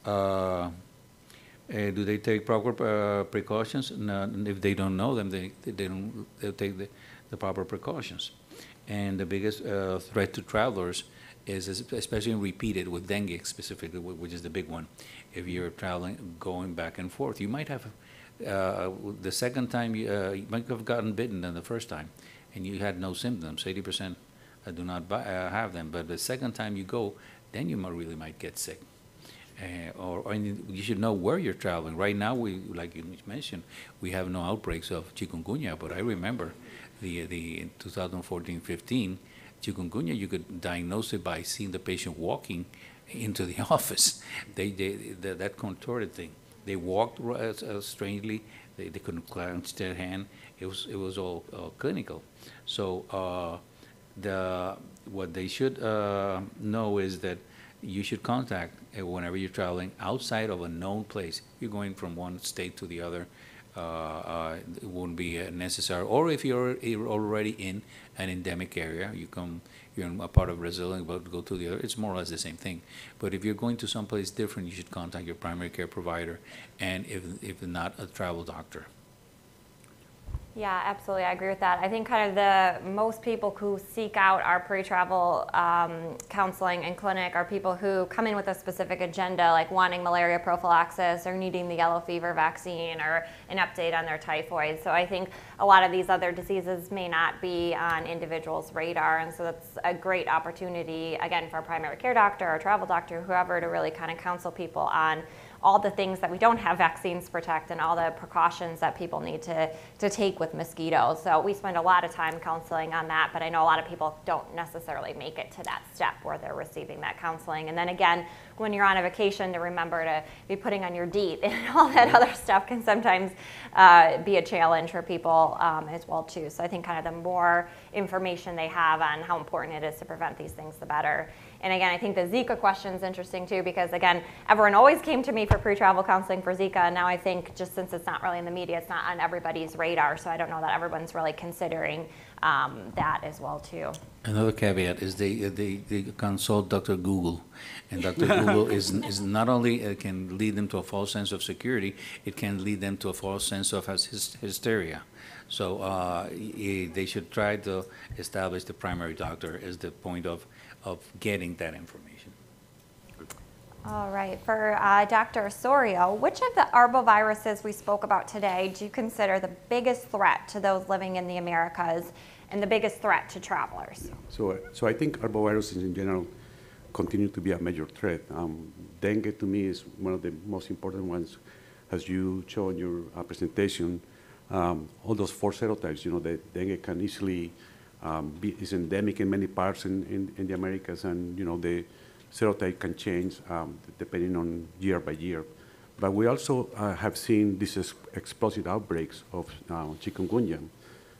uh, uh, do they take proper uh, precautions? No, if they don't know them, they, they don't they take the, the proper precautions. And the biggest uh, threat to travelers is especially repeated with dengue specifically, which is the big one. If you're traveling, going back and forth, you might have uh, the second time you, uh, you might have gotten bitten than the first time, and you had no symptoms. eighty percent do not buy, uh, have them, but the second time you go, then you might really might get sick. Uh, or, or you should know where you're traveling. Right now, we, like you mentioned, we have no outbreaks of chikungunya, but I remember the the twenty fourteen fifteen chikungunya, you could diagnose it by seeing the patient walking into the office. They, they, they that contorted thing. They walked uh, strangely. They, they couldn't clench their hand. It was it was all uh, clinical. So uh, the what they should uh, know is that you should contact uh, whenever you're traveling outside of a known place. You're going from one state to the other. Uh, uh, it won't be uh, necessary. Or if you're, you're already in an endemic area, you come, you're in a part of Brazil and about to go to the other. It's more or less the same thing. But if you're going to someplace different, you should contact your primary care provider, and if if not, a travel doctor. Yeah, absolutely. I agree with that. I think kind of the most people who seek out our pre-travel um, counseling and clinic are people who come in with a specific agenda, like wanting malaria prophylaxis or needing the yellow fever vaccine or an update on their typhoid. So I think a lot of these other diseases may not be on individuals' radar. And so that's a great opportunity, again, for a primary care doctor or a travel doctor, whoever, to really kind of counsel people on all the things that we don't have vaccines to protect and all the precautions that people need to, to take with mosquitoes. So we spend a lot of time counseling on that, but I know a lot of people don't necessarily make it to that step where they're receiving that counseling. And then again, when you're on a vacation, to remember to be putting on your DEET and all that other stuff can sometimes uh, be a challenge for people um, as well too. So I think kind of the more information they have on how important it is to prevent these things, the better. And again, I think the Zika question is interesting too, because again, everyone always came to me for pre-travel counseling for Zika, and now I think just since it's not really in the media, it's not on everybody's radar, so I don't know that everyone's really considering um, that as well too. Another caveat is they, they, they consult Doctor Google, and Doctor Google is, is not only uh, can lead them to a false sense of security, it can lead them to a false sense of hysteria. So uh, they should try to establish the primary doctor as the point of of getting that information. All right, for uh, Doctor Osorio, which of the arboviruses we spoke about today do you consider the biggest threat to those living in the Americas and the biggest threat to travelers? Yeah. So, so I think arboviruses in general continue to be a major threat. Um, dengue to me is one of the most important ones, as you show in your uh, presentation. Um, all those four serotypes, you know, that dengue can easily Um, be, is endemic in many parts in, in, in the Americas, and you know the serotype can change um, depending on year by year. But we also uh, have seen these explosive outbreaks of uh, chikungunya,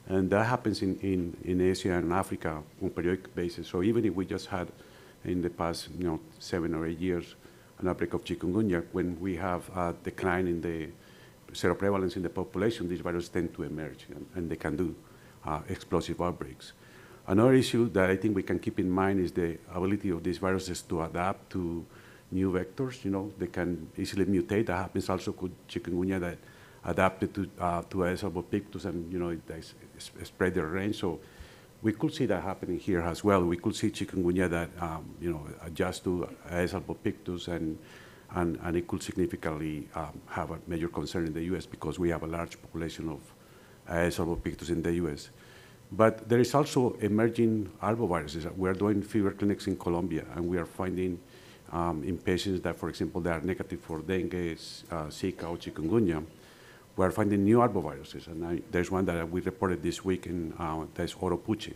and that happens in, in, in Asia and Africa on a periodic basis. So even if we just had in the past you know seven or eight years an outbreak of chikungunya, when we have a decline in the seroprevalence in the population, these viruses tend to emerge, and, and they can do Uh, explosive outbreaks. Another issue that I think we can keep in mind is the ability of these viruses to adapt to new vectors. You know, they can easily mutate. That happens also with chikungunya that adapted to uh, to Aedes albopictus, and you know it, it, it spread their range. So we could see that happening here as well. We could see chikungunya that um, you know adjust to Aedes albopictus, and and and it could significantly um, have a major concern in the U S because we have a large population of Aedes albopictus in the U S. But there is also emerging arboviruses. We are doing fever clinics in Colombia, and we are finding um, in patients that, for example, they are negative for dengue, uh, Zika, or chikungunya, we are finding new arboviruses. And I, there's one that we reported this week, in, uh, that's Oropuche.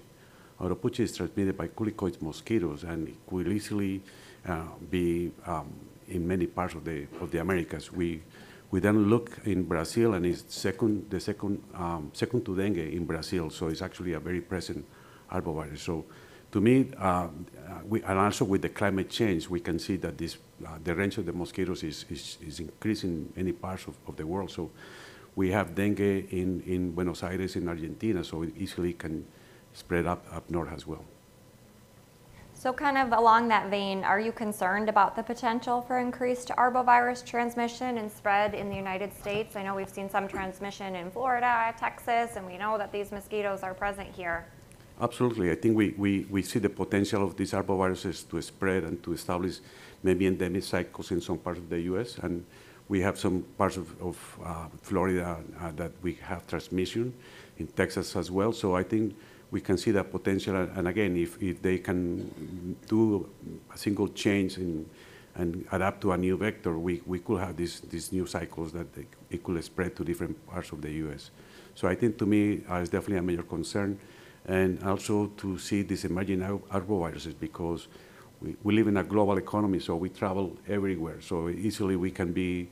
Oropuche is transmitted by coelicoid mosquitoes, and it will easily uh, be um, in many parts of the, of the Americas. We, We then look in Brazil, and it's second, the second, um, second to dengue in Brazil, so it's actually a very present arbovirus. So, to me, uh, we, and also with the climate change, we can see that this, uh, the range of the mosquitoes is, is, is increasing in many parts of, of the world. So, we have dengue in, in Buenos Aires, in Argentina, so it easily can spread up, up north as well. So kind of along that vein, are you concerned about the potential for increased arbovirus transmission and spread in the United States? I know we've seen some transmission in Florida, Texas, and we know that these mosquitoes are present here. Absolutely. I think we, we, we see the potential of these arboviruses to spread and to establish maybe endemic cycles in some parts of the U S And we have some parts of, of uh, Florida uh, that we have transmission, in Texas as well. So I think we can see that potential. And again, if, if they can do a single change in, and adapt to a new vector, we, we could have these, these new cycles that they, it could spread to different parts of the U S So I think, to me, uh, it's definitely a major concern. And also to see these emerging arboviruses, because we, we live in a global economy, so we travel everywhere. So easily we can be,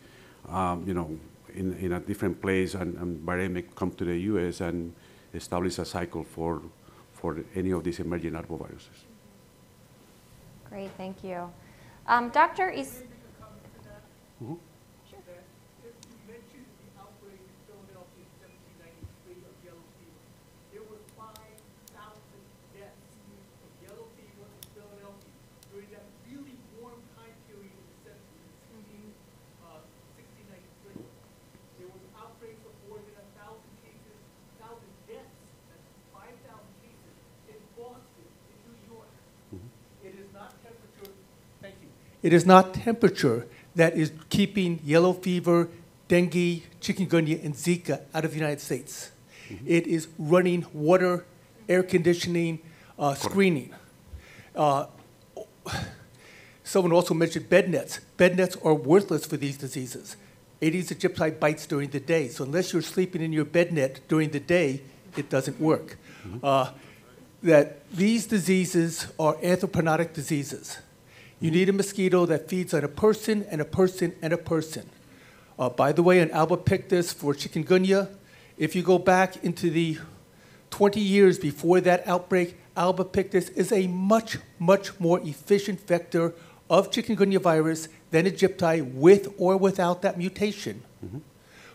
um, you know, in, in a different place, and, and viremic come to the U S and establish a cycle for, for any of these emerging arboviruses. Great, thank you. Um, Doctor Is... Mm-hmm. Sure. It is not temperature that is keeping yellow fever, dengue, chikungunya, and Zika out of the United States. Mm-hmm. It is running water, air conditioning, uh, screening. Uh, someone also mentioned bed nets. Bed nets are worthless for these diseases. Aedes aegypti bites during the day, so unless you're sleeping in your bed net during the day, it doesn't work. Mm-hmm. uh, that these diseases are anthropogenic diseases. You need a mosquito that feeds on a person and a person and a person. Uh, by the way, an albopictus for chikungunya, if you go back into the twenty years before that outbreak, albopictus is a much, much more efficient vector of chikungunya virus than aegypti with or without that mutation. Mm-hmm.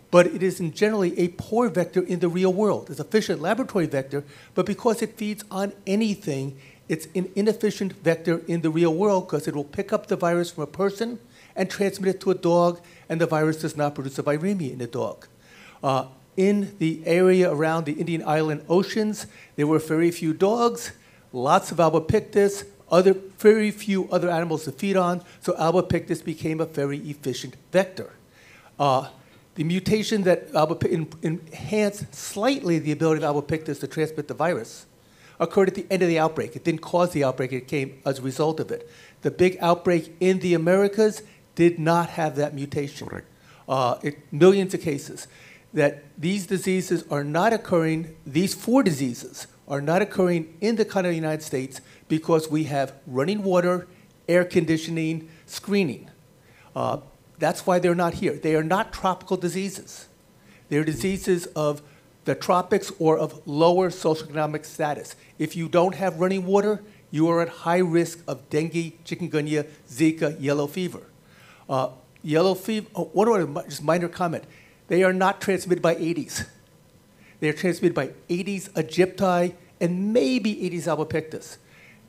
But it is in generally a poor vector in the real world. It's an efficient laboratory vector, but because it feeds on anything, it's an inefficient vector in the real world because it will pick up the virus from a person and transmit it to a dog, and the virus does not produce a viremia in the dog. Uh, in the area around the Indian Island oceans, there were very few dogs, lots of albopictus, other, very few other animals to feed on, so albopictus became a very efficient vector. Uh, the mutation that albopictus enhanced slightly the ability of albopictus to transmit the virus occurred at the end of the outbreak. It didn't cause the outbreak, it came as a result of it. The big outbreak in the Americas did not have that mutation. Correct. Uh, it, millions of cases. That these diseases are not occurring, these four diseases are not occurring in the continental United States because we have running water, air conditioning, screening. Uh, that's why they're not here. They are not tropical diseases. They're diseases of the tropics or of lower socioeconomic status. If you don't have running water, you are at high risk of dengue, chikungunya, Zika, yellow fever. Uh, yellow fever, oh, one other just minor comment. They are not transmitted by Aedes. They are transmitted by Aedes aegypti and maybe Aedes albopictus.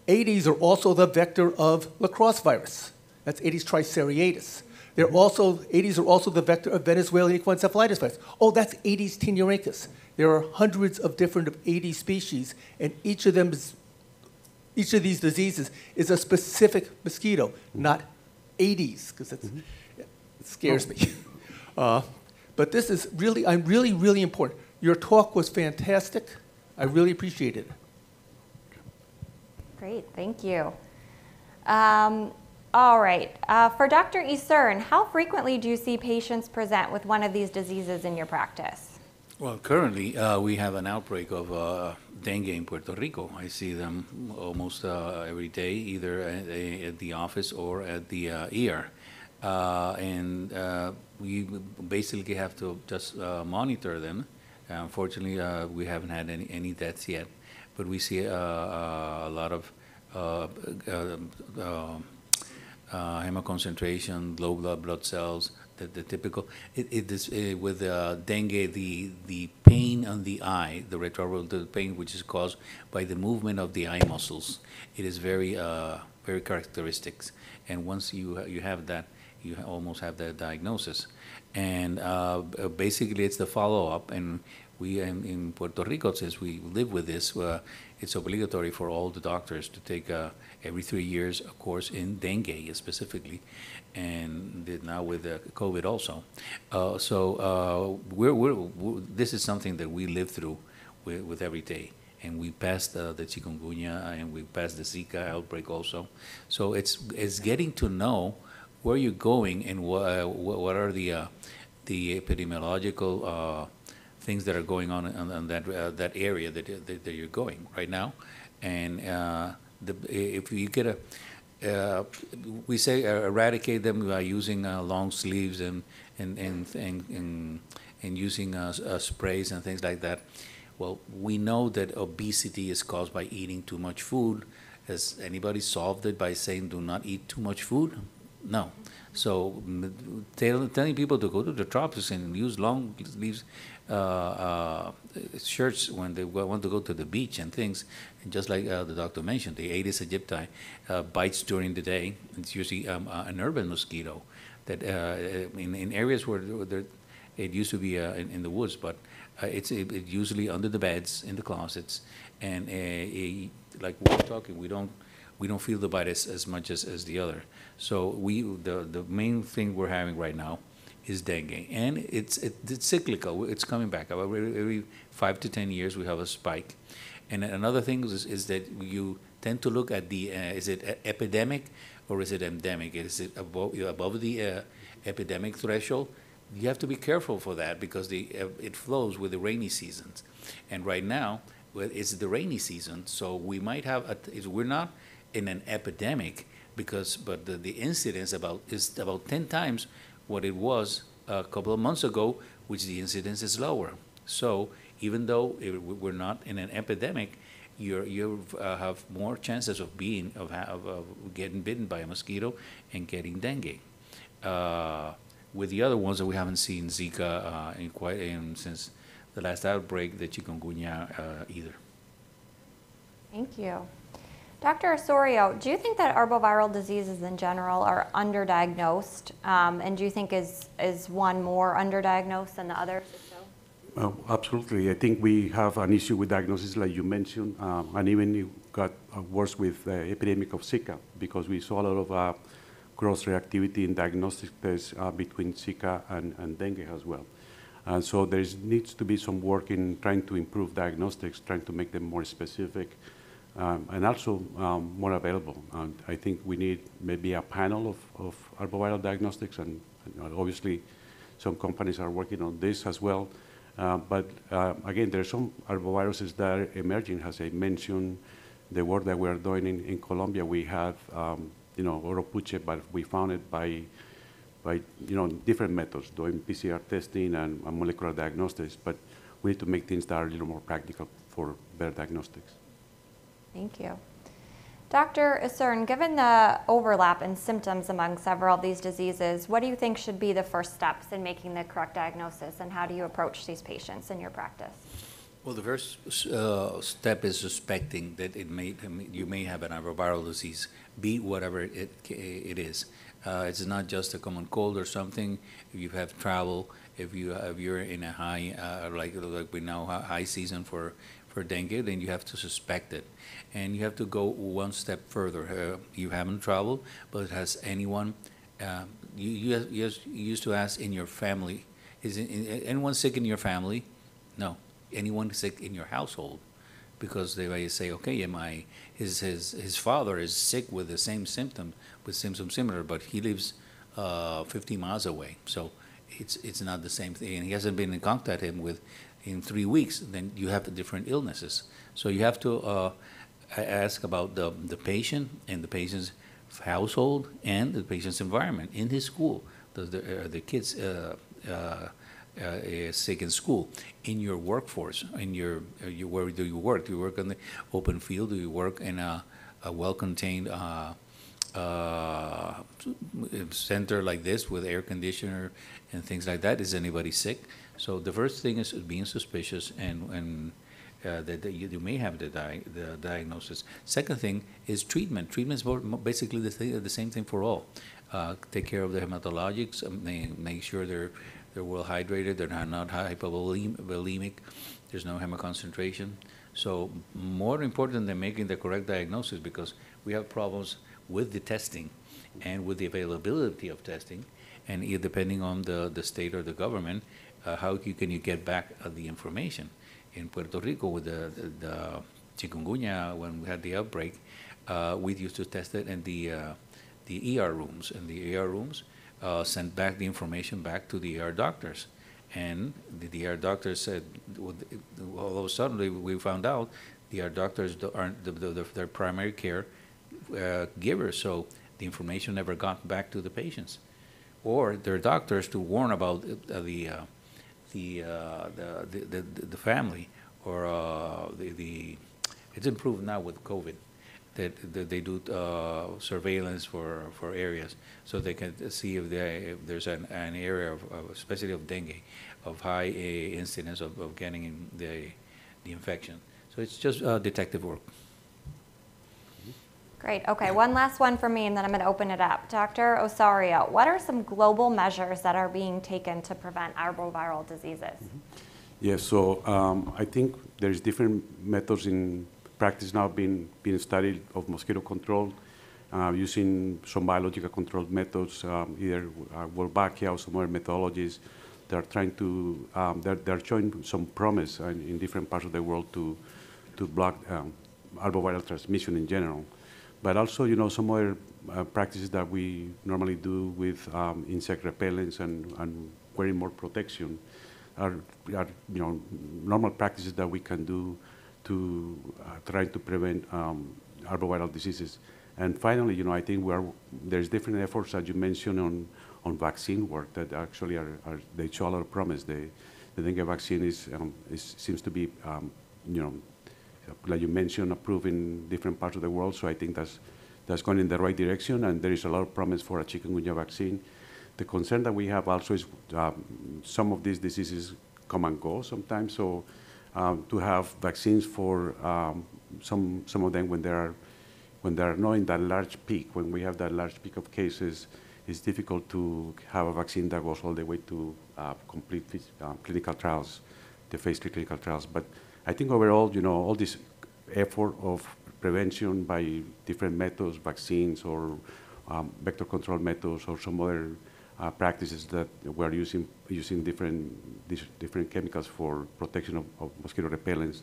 Aedes are also the vector of Lacrosse virus. That's Aedes triseriatus. They're also, Aedes are also the vector of Venezuelan equine encephalitis virus. Oh, that's Aedes taeniorhinus. There are hundreds of different Aedes species, and each of them is, each of these diseases is a specific mosquito, not Aedes, because mm-hmm. it scares oh. me. Uh, but this is really, I'm really, really important. Your talk was fantastic. I really appreciate it. Great, thank you. Um, All right. Uh, for Doctor Ysern, how frequently do you see patients present with one of these diseases in your practice? Well, currently, uh, we have an outbreak of uh, dengue in Puerto Rico. I see them almost uh, every day, either at, at the office or at the uh, E R. Uh, and uh, we basically have to just uh, monitor them. Unfortunately, uh, we haven't had any, any deaths yet, but we see uh, uh, a lot of uh, uh, uh, Uh, hemoconcentration, low blood, blood cells, the, the typical. It, it is uh, with uh, dengue, the the pain on the eye, the retroviral pain, which is caused by the movement of the eye muscles. It is very uh, very characteristic, and once you you have that, you almost have that diagnosis. And uh, basically, it's the follow up, and we in, in Puerto Rico, since we live with this, uh, it's obligatory for all the doctors to take uh, every three years a course in dengue specifically, and did now with uh, COVID also. Uh, so uh, we're, we're, we're, this is something that we live through with, with every day. And we passed uh, the chikungunya, and we passed the Zika outbreak also. So it's it's getting to know where you're going and wh uh, wh what are the uh, the epidemiological uh, things that are going on in, in that uh, that area that, that that you're going right now. And uh, the, if you get a, uh, we say eradicate them by using uh, long sleeves and and and and, and, and using uh, uh, sprays and things like that. Well, we know that obesity is caused by eating too much food. Has anybody solved it by saying do not eat too much food? No. So tell, telling people to go to the tropics and use long sleeves uh, uh, shirts when they want to go to the beach and things, and just like uh, the doctor mentioned, the Aedes aegypti uh, bites during the day. It's usually um, uh, an urban mosquito that uh, in, in areas where there, it used to be uh, in, in the woods, but Uh, it's it, it usually under the beds, in the closets, and uh, it, like we were talking, we don't we don't feel the bite as, as much as, as the other. So we the the main thing we're having right now is dengue, and it's it, it's cyclical. It's coming back. About every five to ten years we have a spike, and another thing is is that you tend to look at the uh, is it epidemic or is it endemic? Is it above above the uh, epidemic threshold? You have to be careful for that because the, uh, it flows with the rainy seasons, and right now well, it's the rainy season, so we might have a, we're not in an epidemic because but the, the incidence about is about ten times what it was a couple of months ago, which the incidence is lower. So even though it, we're not in an epidemic, you you uh, have more chances of being of, of, of getting bitten by a mosquito and getting dengue. Uh, With the other ones that we haven't seen, Zika, uh, in quite in, since the last outbreak, the chikungunya uh, either. Thank you, Doctor Osorio. Do you think that arboviral diseases in general are underdiagnosed, um, and do you think is is one more underdiagnosed than the other? Uh, absolutely. I think we have an issue with diagnosis, like you mentioned, uh, and even it got worse with the epidemic of Zika because we saw a lot of. Uh, cross-reactivity in diagnostic tests uh, between Zika and, and dengue as well. And so there needs to be some work in trying to improve diagnostics, trying to make them more specific um, and also um, more available. And I think we need maybe a panel of, of arboviral diagnostics, and, and obviously some companies are working on this as well. Uh, but uh, again, there are some arboviruses that are emerging, as I mentioned, the work that we are doing in, in Colombia, we have um, you know, Oropuche, but we found it by, by, you know, different methods, doing P C R testing and, and molecular diagnostics, but we need to make things that are a little more practical for better diagnostics. Thank you. Doctor Ysern, given the overlap in symptoms among several of these diseases, what do you think should be the first steps in making the correct diagnosis, and how do you approach these patients in your practice? Well, the first uh, step is suspecting that it may you may have an arboviral disease, be whatever it it is. Uh, it's not just a common cold or something. If you have travel, if you if you're in a high uh, like like we now have high season for for dengue, then you have to suspect it, and you have to go one step further. Uh, you haven't traveled, but has anyone uh, you you, you used to ask in your family? Is anyone sick in your family? No. Anyone sick in your household, because they may say, okay, am I, his, his, his father is sick with the same symptom, with symptoms similar, but he lives uh, fifty miles away, so it's, it's not the same thing, and he hasn't been in contact him with in three weeks, then you have the different illnesses. So you have to uh, ask about the, the patient and the patient's household and the patient's environment. In his school, does the, are the kids uh, uh, Uh, is sick in school, in your workforce, in your, uh, your where do you work? Do you work in the open field? Do you work in a, a well-contained uh, uh, center like this with air conditioner and things like that? Is anybody sick? So the first thing is being suspicious and and uh, that, that you, you may have the, di the diagnosis. Second thing is treatment. Treatment is basically the, th the same thing for all. Uh, take care of the hematologics, make sure they're They're well hydrated. They're not hypovolemic. There's no hemoconcentration. So more important than making the correct diagnosis, because we have problems with the testing and with the availability of testing, and depending on the, the state or the government, uh, how you, can you get back uh, the information. In Puerto Rico with the, the, the chikungunya, when we had the outbreak, uh, we used to test it in the, uh, the E R rooms. And the E R rooms uh, sent back the information back to the E R doctors. And the, the E R doctors said, although suddenly we found out the E R doctors aren't the, the, their primary care uh, givers, so the information never got back to the patients. Or their doctors to warn about uh, the, uh, the, uh, the, the, the, the family, or uh, the, the, it's improved now with COVID, that, that they do uh, surveillance for, for areas, so they can see if, they, if there's an, an area, of, of, especially of dengue, of high uh, incidence of, of getting the, the infection. So it's just uh, detective work. Great. Okay, one last one for me, and then I'm going to open it up. Doctor Osorio, what are some global measures that are being taken to prevent arboviral diseases? Mm-hmm. Yes, yeah, so um, I think there's different methods in practice now being, being studied of mosquito control, uh, using some biological control methods, um, either uh, Wolbachia or some other methodologies. They're trying to, um, they're, they're showing some promise in, in different parts of the world to, to block um, arboviral transmission in general. But also, you know, some other uh, practices that we normally do with um, insect repellents and, and wearing more protection are, are, you know, normal practices that we can do to uh, try to prevent um, arboviral diseases. And finally, you know, I think we are, there's different efforts that you mentioned on, on vaccine work that actually are, are they show a lot of promise. They, the dengue vaccine is, um, is, seems to be, um, you know, like you mentioned, approved in different parts of the world, so I think that's, that's going in the right direction, and there is a lot of promise for a chikungunya vaccine. The concern that we have also is um, some of these diseases come and go sometimes, so um, to have vaccines for um, some, some of them when they are, when they are not in that large peak, when we have that large peak of cases, it's difficult to have a vaccine that goes all the way to uh, complete uh, clinical trials, the phase three clinical trials. But I think overall, you know, all this effort of prevention by different methods, vaccines or um, vector control methods or some other uh, practices that we're using, using different, these different chemicals for protection of, of mosquito repellents,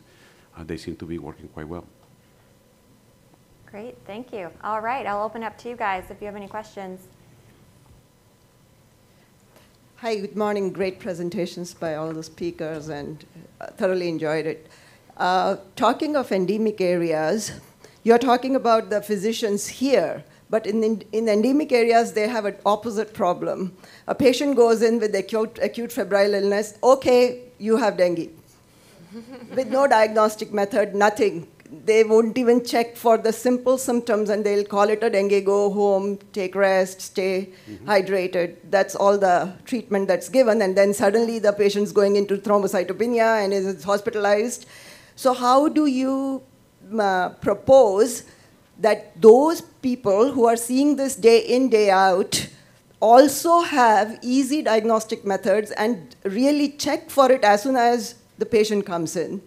uh, they seem to be working quite well. Great, thank you. All right, I'll open up to you guys if you have any questions. Hi, good morning. Great presentations by all the speakers, and uh, thoroughly enjoyed it. Uh, talking of endemic areas, you're talking about the physicians here, but in, in, in endemic areas, they have an opposite problem. A patient goes in with acute, acute febrile illness, okay, you have dengue. With no diagnostic method, nothing. They won't even check for the simple symptoms, and they'll call it a dengue, go home, take rest, stay mm-hmm. hydrated. That's all the treatment that's given. And then suddenly the patient's going into thrombocytopenia and is hospitalized. So how do you uh, propose that those people who are seeing this day in, day out, also have easy diagnostic methods and really check for it as soon as the patient comes in?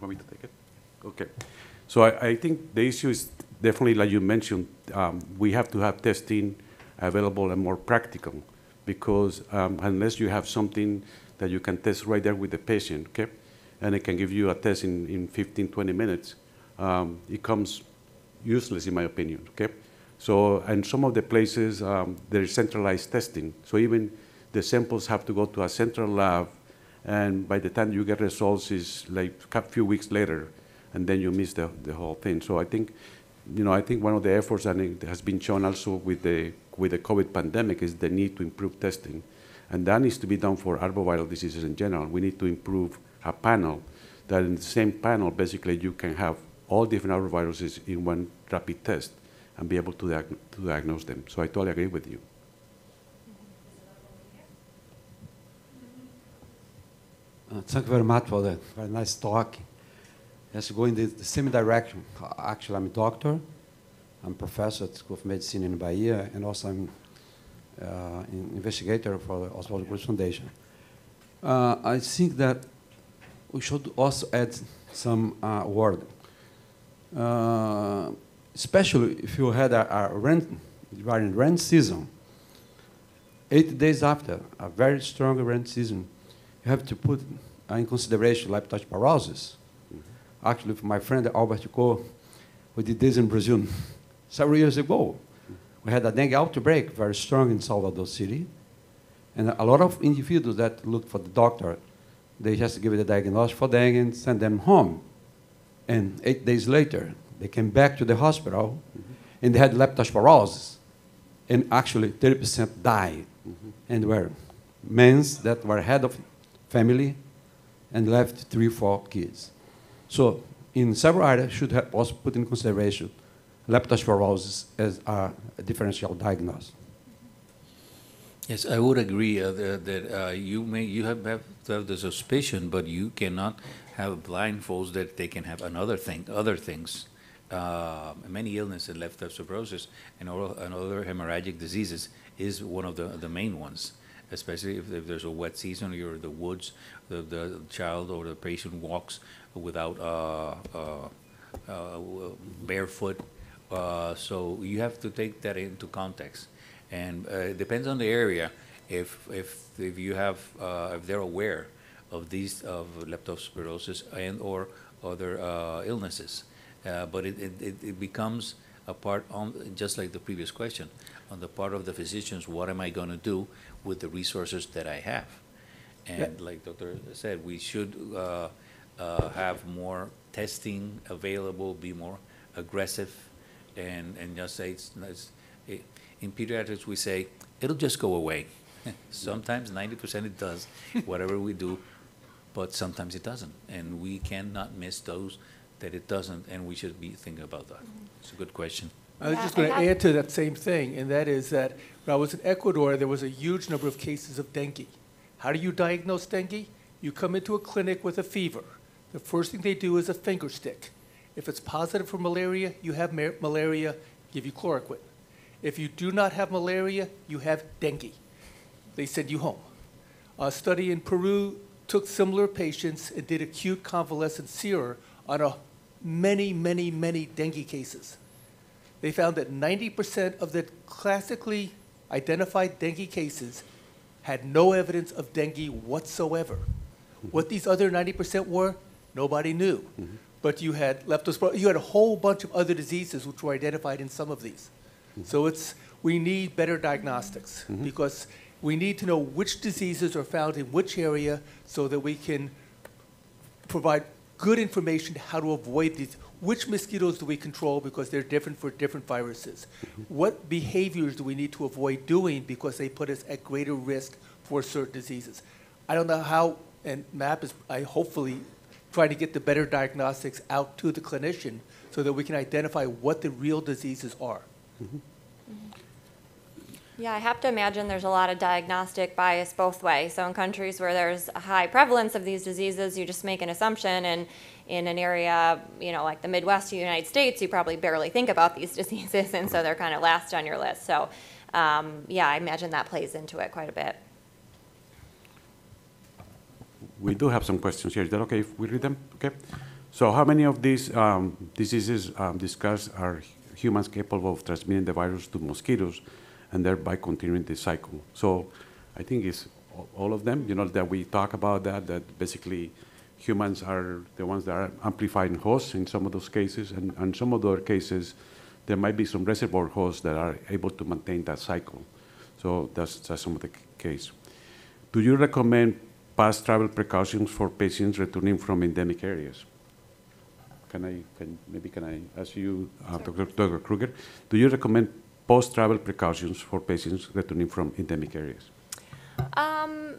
Want me to take it? Okay. So I, I think the issue is definitely, like you mentioned, um, we have to have testing available and more practical, because um, unless you have something that you can test right there with the patient, okay, and it can give you a test in, in fifteen, twenty minutes, um, it comes useless in my opinion, okay? So, and some of the places, um, there is centralized testing. So even the samples have to go to a central lab, and by the time you get results is like a few weeks later, and then you miss the, the whole thing. So I think, you know, I think one of the efforts that has been shown also with the, with the COVID pandemic is the need to improve testing. And that needs to be done for arboviral diseases in general. We need to improve a panel, that in the same panel, basically you can have all different arboviruses in one rapid test and be able to, diag to diagnose them. So I totally agree with you. Uh, thank you very much for that very nice talk. Let's go in the, the same direction. Actually, I'm a doctor, I'm professor at the School of Medicine in Bahia, and also I'm uh, an investigator for the Oswaldo Cruz Foundation. Uh, I think that we should also add some uh, word, uh, especially if you had a, a rent, during rent season, eight days after, a very strong rent season, you have to put in consideration Leptospirosis pyrosis. Mm-hmm. Actually, my friend Albert Cor, we did this in Brazil several years ago. We had a dengue outbreak very strong in Salvador City. And a lot of individuals that looked for the doctor, they just give the diagnosis for dengue and send them home. And eight days later, they came back to the hospital, mm-hmm. and they had leptospirosis. And actually, thirty percent died, mm-hmm. and were men that were head of family and left three, four kids. So in several areas, should have also put in consideration leptospirosis as a differential diagnosis. Yes, I would agree uh, that, that uh, you may you have, have the suspicion, but you cannot have blindfolds that they can have another thing, other things. Uh, many illnesses, leptospirosis and, and other hemorrhagic diseases is one of the the main ones. Especially if, if there's a wet season, you're in the woods, the, the child or the patient walks without uh, uh, uh, barefoot. Uh, so you have to take that into context, and uh, it depends on the area. If if if you have uh, if they're aware of these of leptospirosis and or other uh, illnesses, uh, but it, it it becomes a part on just like the previous question on the part of the physicians. What am I going to do with the resources that I have? And yeah. like Doctor said, we should uh, uh, have more testing available, be more aggressive, and, and just say, it's, it's, it, in pediatrics we say, it'll just go away. Sometimes ninety percent it does, whatever we do, but sometimes it doesn't. And we cannot miss those that it doesn't, and we should be thinking about that. Mm-hmm. It's a good question. I was just going to add to that same thing, and that is that when I was in Ecuador, there was a huge number of cases of dengue. How do you diagnose dengue? You come into a clinic with a fever. The first thing they do is a finger stick. If it's positive for malaria, you have ma malaria, give you chloroquine. If you do not have malaria, you have dengue. They send you home. A study in Peru took similar patients and did acute convalescent serum on a many, many, many dengue cases. They found that ninety percent of the classically identified dengue cases had no evidence of dengue whatsoever. Mm-hmm. What these other ninety percent were, nobody knew. Mm-hmm. But you had leptospirosis, you had a whole bunch of other diseases which were identified in some of these. Mm-hmm. So it's, we need better diagnostics, mm-hmm. because we need to know which diseases are found in which area so that we can provide good information how to avoid these. Which mosquitoes do we control because they're different for different viruses? Mm-hmm. What behaviors do we need to avoid doing because they put us at greater risk for certain diseases? I don't know how, and M A P is I hopefully trying to get the better diagnostics out to the clinician so that we can identify what the real diseases are. Mm-hmm. Mm-hmm. Yeah, I have to imagine there's a lot of diagnostic bias both ways. So in countries where there's a high prevalence of these diseases, you just make an assumption, and in an area, you know, like the Midwest of the United States, you probably barely think about these diseases, and so they're kind of last on your list. So, um, yeah, I imagine that plays into it quite a bit. We do have some questions here. Is that okay if we read them? Okay. So how many of these um, diseases um, discussed are humans capable of transmitting the virus to mosquitoes and thereby continuing the cycle? So I think it's all of them, you know, that we talk about that, that basically humans are the ones that are amplifying hosts in some of those cases, and, and some of the other cases, there might be some reservoir hosts that are able to maintain that cycle. So that's, that's some of the case. Do you recommend past travel precautions for patients returning from endemic areas? Can I, can, maybe can I ask you, uh, Doctor Krueger, do you recommend post-travel precautions for patients returning from endemic areas? Um,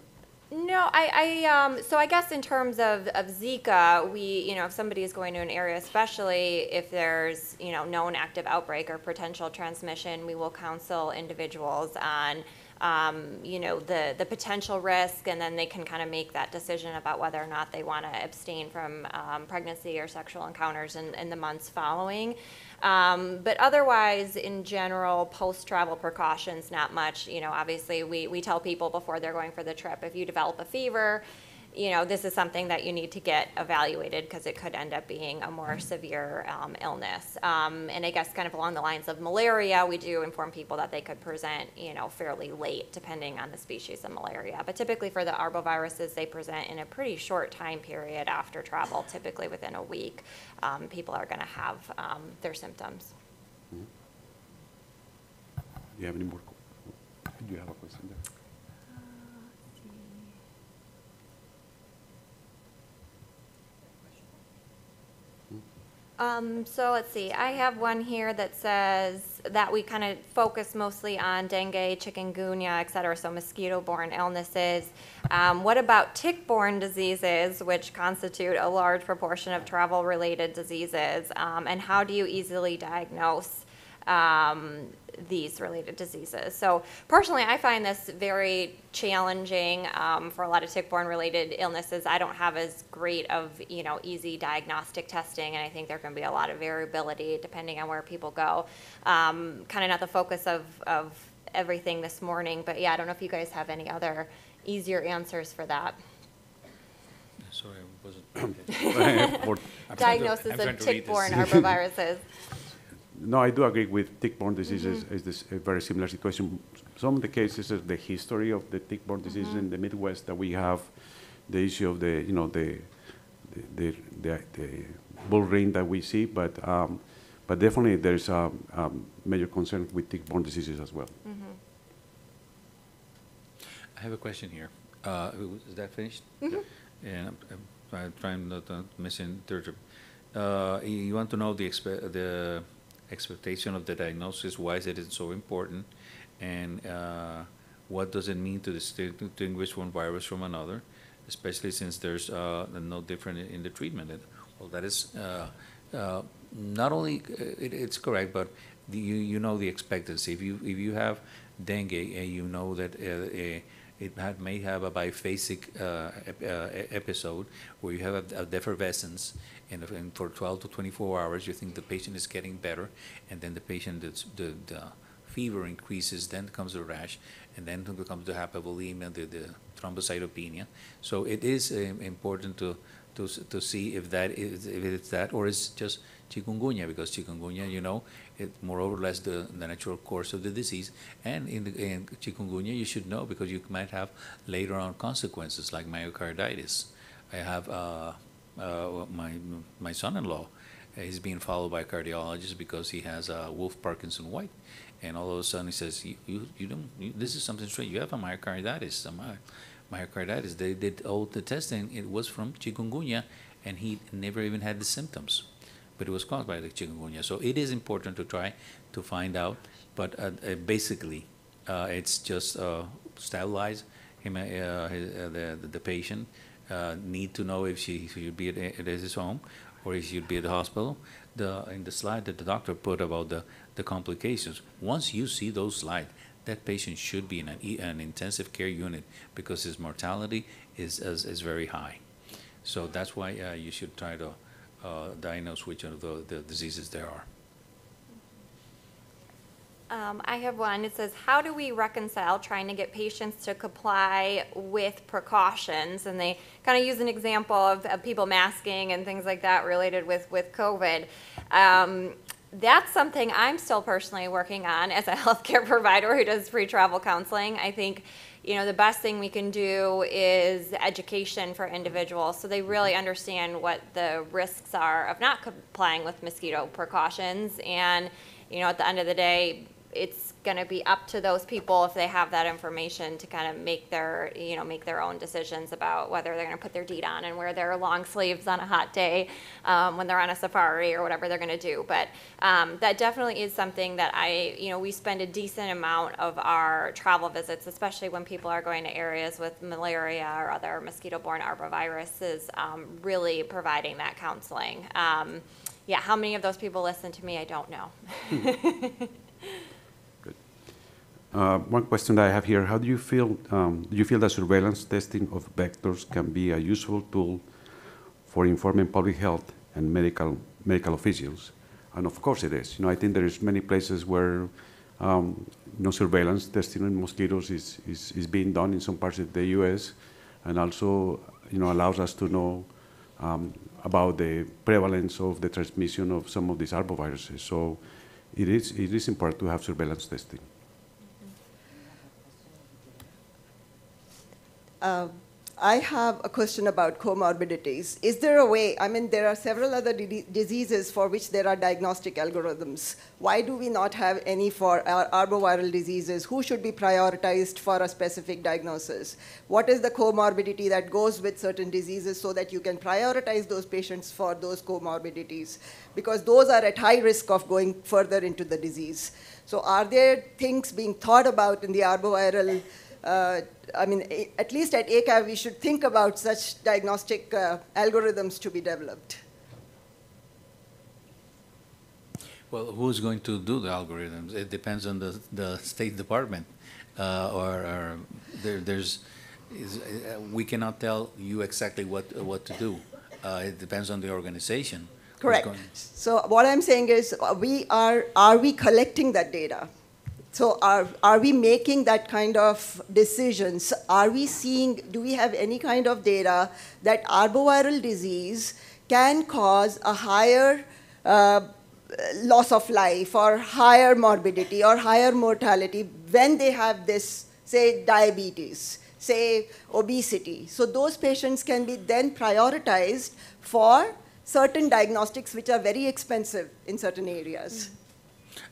No, I, I um, so I guess in terms of, of Zika, we, you know, if somebody is going to an area, especially if there's, you know, known active outbreak or potential transmission, we will counsel individuals on um, you know, the, the potential risk, and then they can kind of make that decision about whether or not they want to abstain from um, pregnancy or sexual encounters in, in the months following. Um, but otherwise, in general, post-travel precautions, not much. You know, obviously, we, we tell people before they're going for the trip, if you develop a fever, you know, this is something that you need to get evaluated because it could end up being a more severe um, illness. Um, and I guess kind of along the lines of malaria, we do inform people that they could present, you know, fairly late depending on the species of malaria. But typically for the arboviruses, they present in a pretty short time period after travel, typically within a week. Um, people are going to have um, their symptoms. Mm-hmm. Do you have any more? Do you have a question there? Um, so let's see, I have one here that says that we kind of focus mostly on dengue, chikungunya, et cetera, so mosquito-borne illnesses. Um, what about tick-borne diseases, which constitute a large proportion of travel-related diseases, um, and how do you easily diagnose um, these related diseases? So personally, I find this very challenging um, for a lot of tick-borne related illnesses. I don't have as great of, you know, easy diagnostic testing, and I think there can be a lot of variability depending on where people go. Um, kind of not the focus of, of everything this morning, but yeah, I don't know if you guys have any other easier answers for that. Sorry, I wasn't. Diagnosis of tick-borne arboviruses. No, I do agree with tick-borne diseases. Mm-hmm. It's this, a very similar situation. Some of the cases of the history of the tick-borne diseases mm-hmm. in the Midwest that we have, the issue of the, you know, the, the, the, the, the bull ring that we see, but, um, but definitely there's a, a major concern with tick-borne diseases as well. Mm-hmm. I have a question here. Uh, is that finished? Mm-hmm. Yeah, I'm, I'm trying not to miss in third. Uh, you want to know the, the expectation of the diagnosis, why is it so important, and uh, what does it mean to distinguish one virus from another, especially since there's uh, no difference in the treatment? It, well, that is uh, uh, not only it, it's correct, but the, you you know the expectancy. If you if you have dengue and you know that uh, a, it had, may have a biphasic uh, ep uh, episode where you have a, a effervescence, and, and for twelve to twenty-four hours, you think the patient is getting better, and then the patient, the, the fever increases, then comes the rash, and then comes the hypovolemia, the, the thrombocytopenia. So it is um, important to, to to see if that is, if it's that, or it's just chikungunya, because chikungunya, you know, it more or less the, the natural course of the disease. And in, the, in chikungunya, you should know, because you might have later on consequences like myocarditis. I have uh, uh, my my son-in-law. He's being followed by a cardiologist because he has a uh, Wolff Parkinson White, and all of a sudden he says, "You you, you don't. You, this is something strange. You have a myocarditis. A my, myocarditis. They did all the testing. It was from chikungunya, and he never even had the symptoms." But it was caused by the chikungunya. So it is important to try to find out. But uh, uh, basically, uh, it's just uh, stabilize him, uh, his, uh, the, the patient, uh, need to know if she should be at, at his home or if she should be at the hospital. The, in the slide that the doctor put about the, the complications, once you see those slides, that patient should be in an, an intensive care unit because his mortality is, is, is very high. So that's why uh, you should try to Uh, diagnose which of the, the diseases there are. Um, I have one. It says, how do we reconcile trying to get patients to comply with precautions? And they kind of use an example of, of people masking and things like that related with, with COVID. Um, That's something I'm still personally working on as a healthcare provider who does free travel counseling. I think, you know, the best thing we can do is education for individuals so they really understand what the risks are of not complying with mosquito precautions. And, you know, at the end of the day, it's going to be up to those people if they have that information to kind of make their, you know, make their own decisions about whether they're going to put their deed on and wear their long sleeves on a hot day um, when they're on a safari or whatever they're going to do. But um, that definitely is something that I, you know, we spend a decent amount of our travel visits, especially when people are going to areas with malaria or other mosquito-borne arboviruses, um, really providing that counseling. Um, yeah, how many of those people listen to me, I don't know. Uh, one question that I have here, how do you feel, um, do you feel that surveillance testing of vectors can be a useful tool for informing public health and medical, medical officials? And of course it is. You know, I think there is many places where um, you know, surveillance testing on mosquitoes is, is, is being done in some parts of the U S and also, you know, allows us to know um, about the prevalence of the transmission of some of these arboviruses. So it is, it is important to have surveillance testing. Uh, I have a question about comorbidities. Is there a way, I mean, there are several other diseases for which there are diagnostic algorithms. Why do we not have any for our arboviral diseases? Who should be prioritized for a specific diagnosis? What is the comorbidity that goes with certain diseases so that you can prioritize those patients for those comorbidities? Because those are at high risk of going further into the disease. So are there things being thought about in the arboviral Uh, I mean, at least at A C A B, we should think about such diagnostic uh, algorithms to be developed. Well, who's going to do the algorithms? It depends on the, the State Department. Uh, or or there, there's, is, uh, we cannot tell you exactly what, uh, what to do. Uh, it depends on the organization. Correct. So what I'm saying is, we are, are we collecting that data? So are, are we making that kind of decisions? Are we seeing, do we have any kind of data that arboviral disease can cause a higher uh, loss of life or higher morbidity or higher mortality when they have this, say, diabetes, say, obesity? So those patients can be then prioritized for certain diagnostics which are very expensive in certain areas. Mm.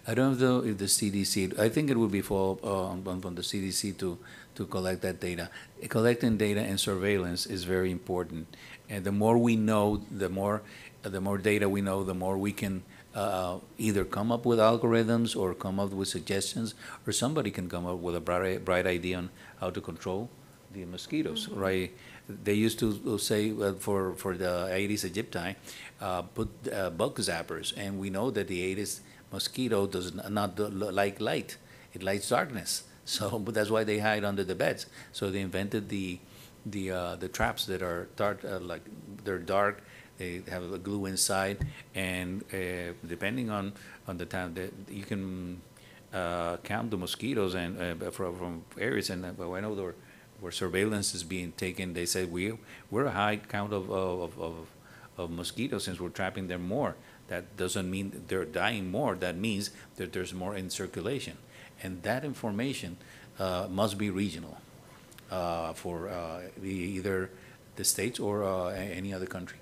I don't know if the C D C, I think it would be for uh, on, on the C D C to, to collect that data. Collecting data and surveillance is very important. And the more we know, the more, uh, the more data we know, the more we can uh, either come up with algorithms or come up with suggestions, or somebody can come up with a bright, bright idea on how to control the mosquitoes, mm-hmm. right? They used to say uh, for, for the Aedes aegypti, uh, put uh, bug zappers, and we know that the Aedes mosquito does not like light. It likes darkness. So but that's why they hide under the beds. So they invented the the uh, the traps that are dark, uh, like they're dark. They have a glue inside, and uh, depending on on the time, that you can uh, count the mosquitoes and uh, from, from areas. And uh, I know there were, where surveillance is being taken, they say we we're a high count of of of, of mosquitoes since we're trapping them more. That doesn't mean they're dying more. That means that there's more in circulation. And that information uh, must be regional uh, for uh, either the states or uh, any other country.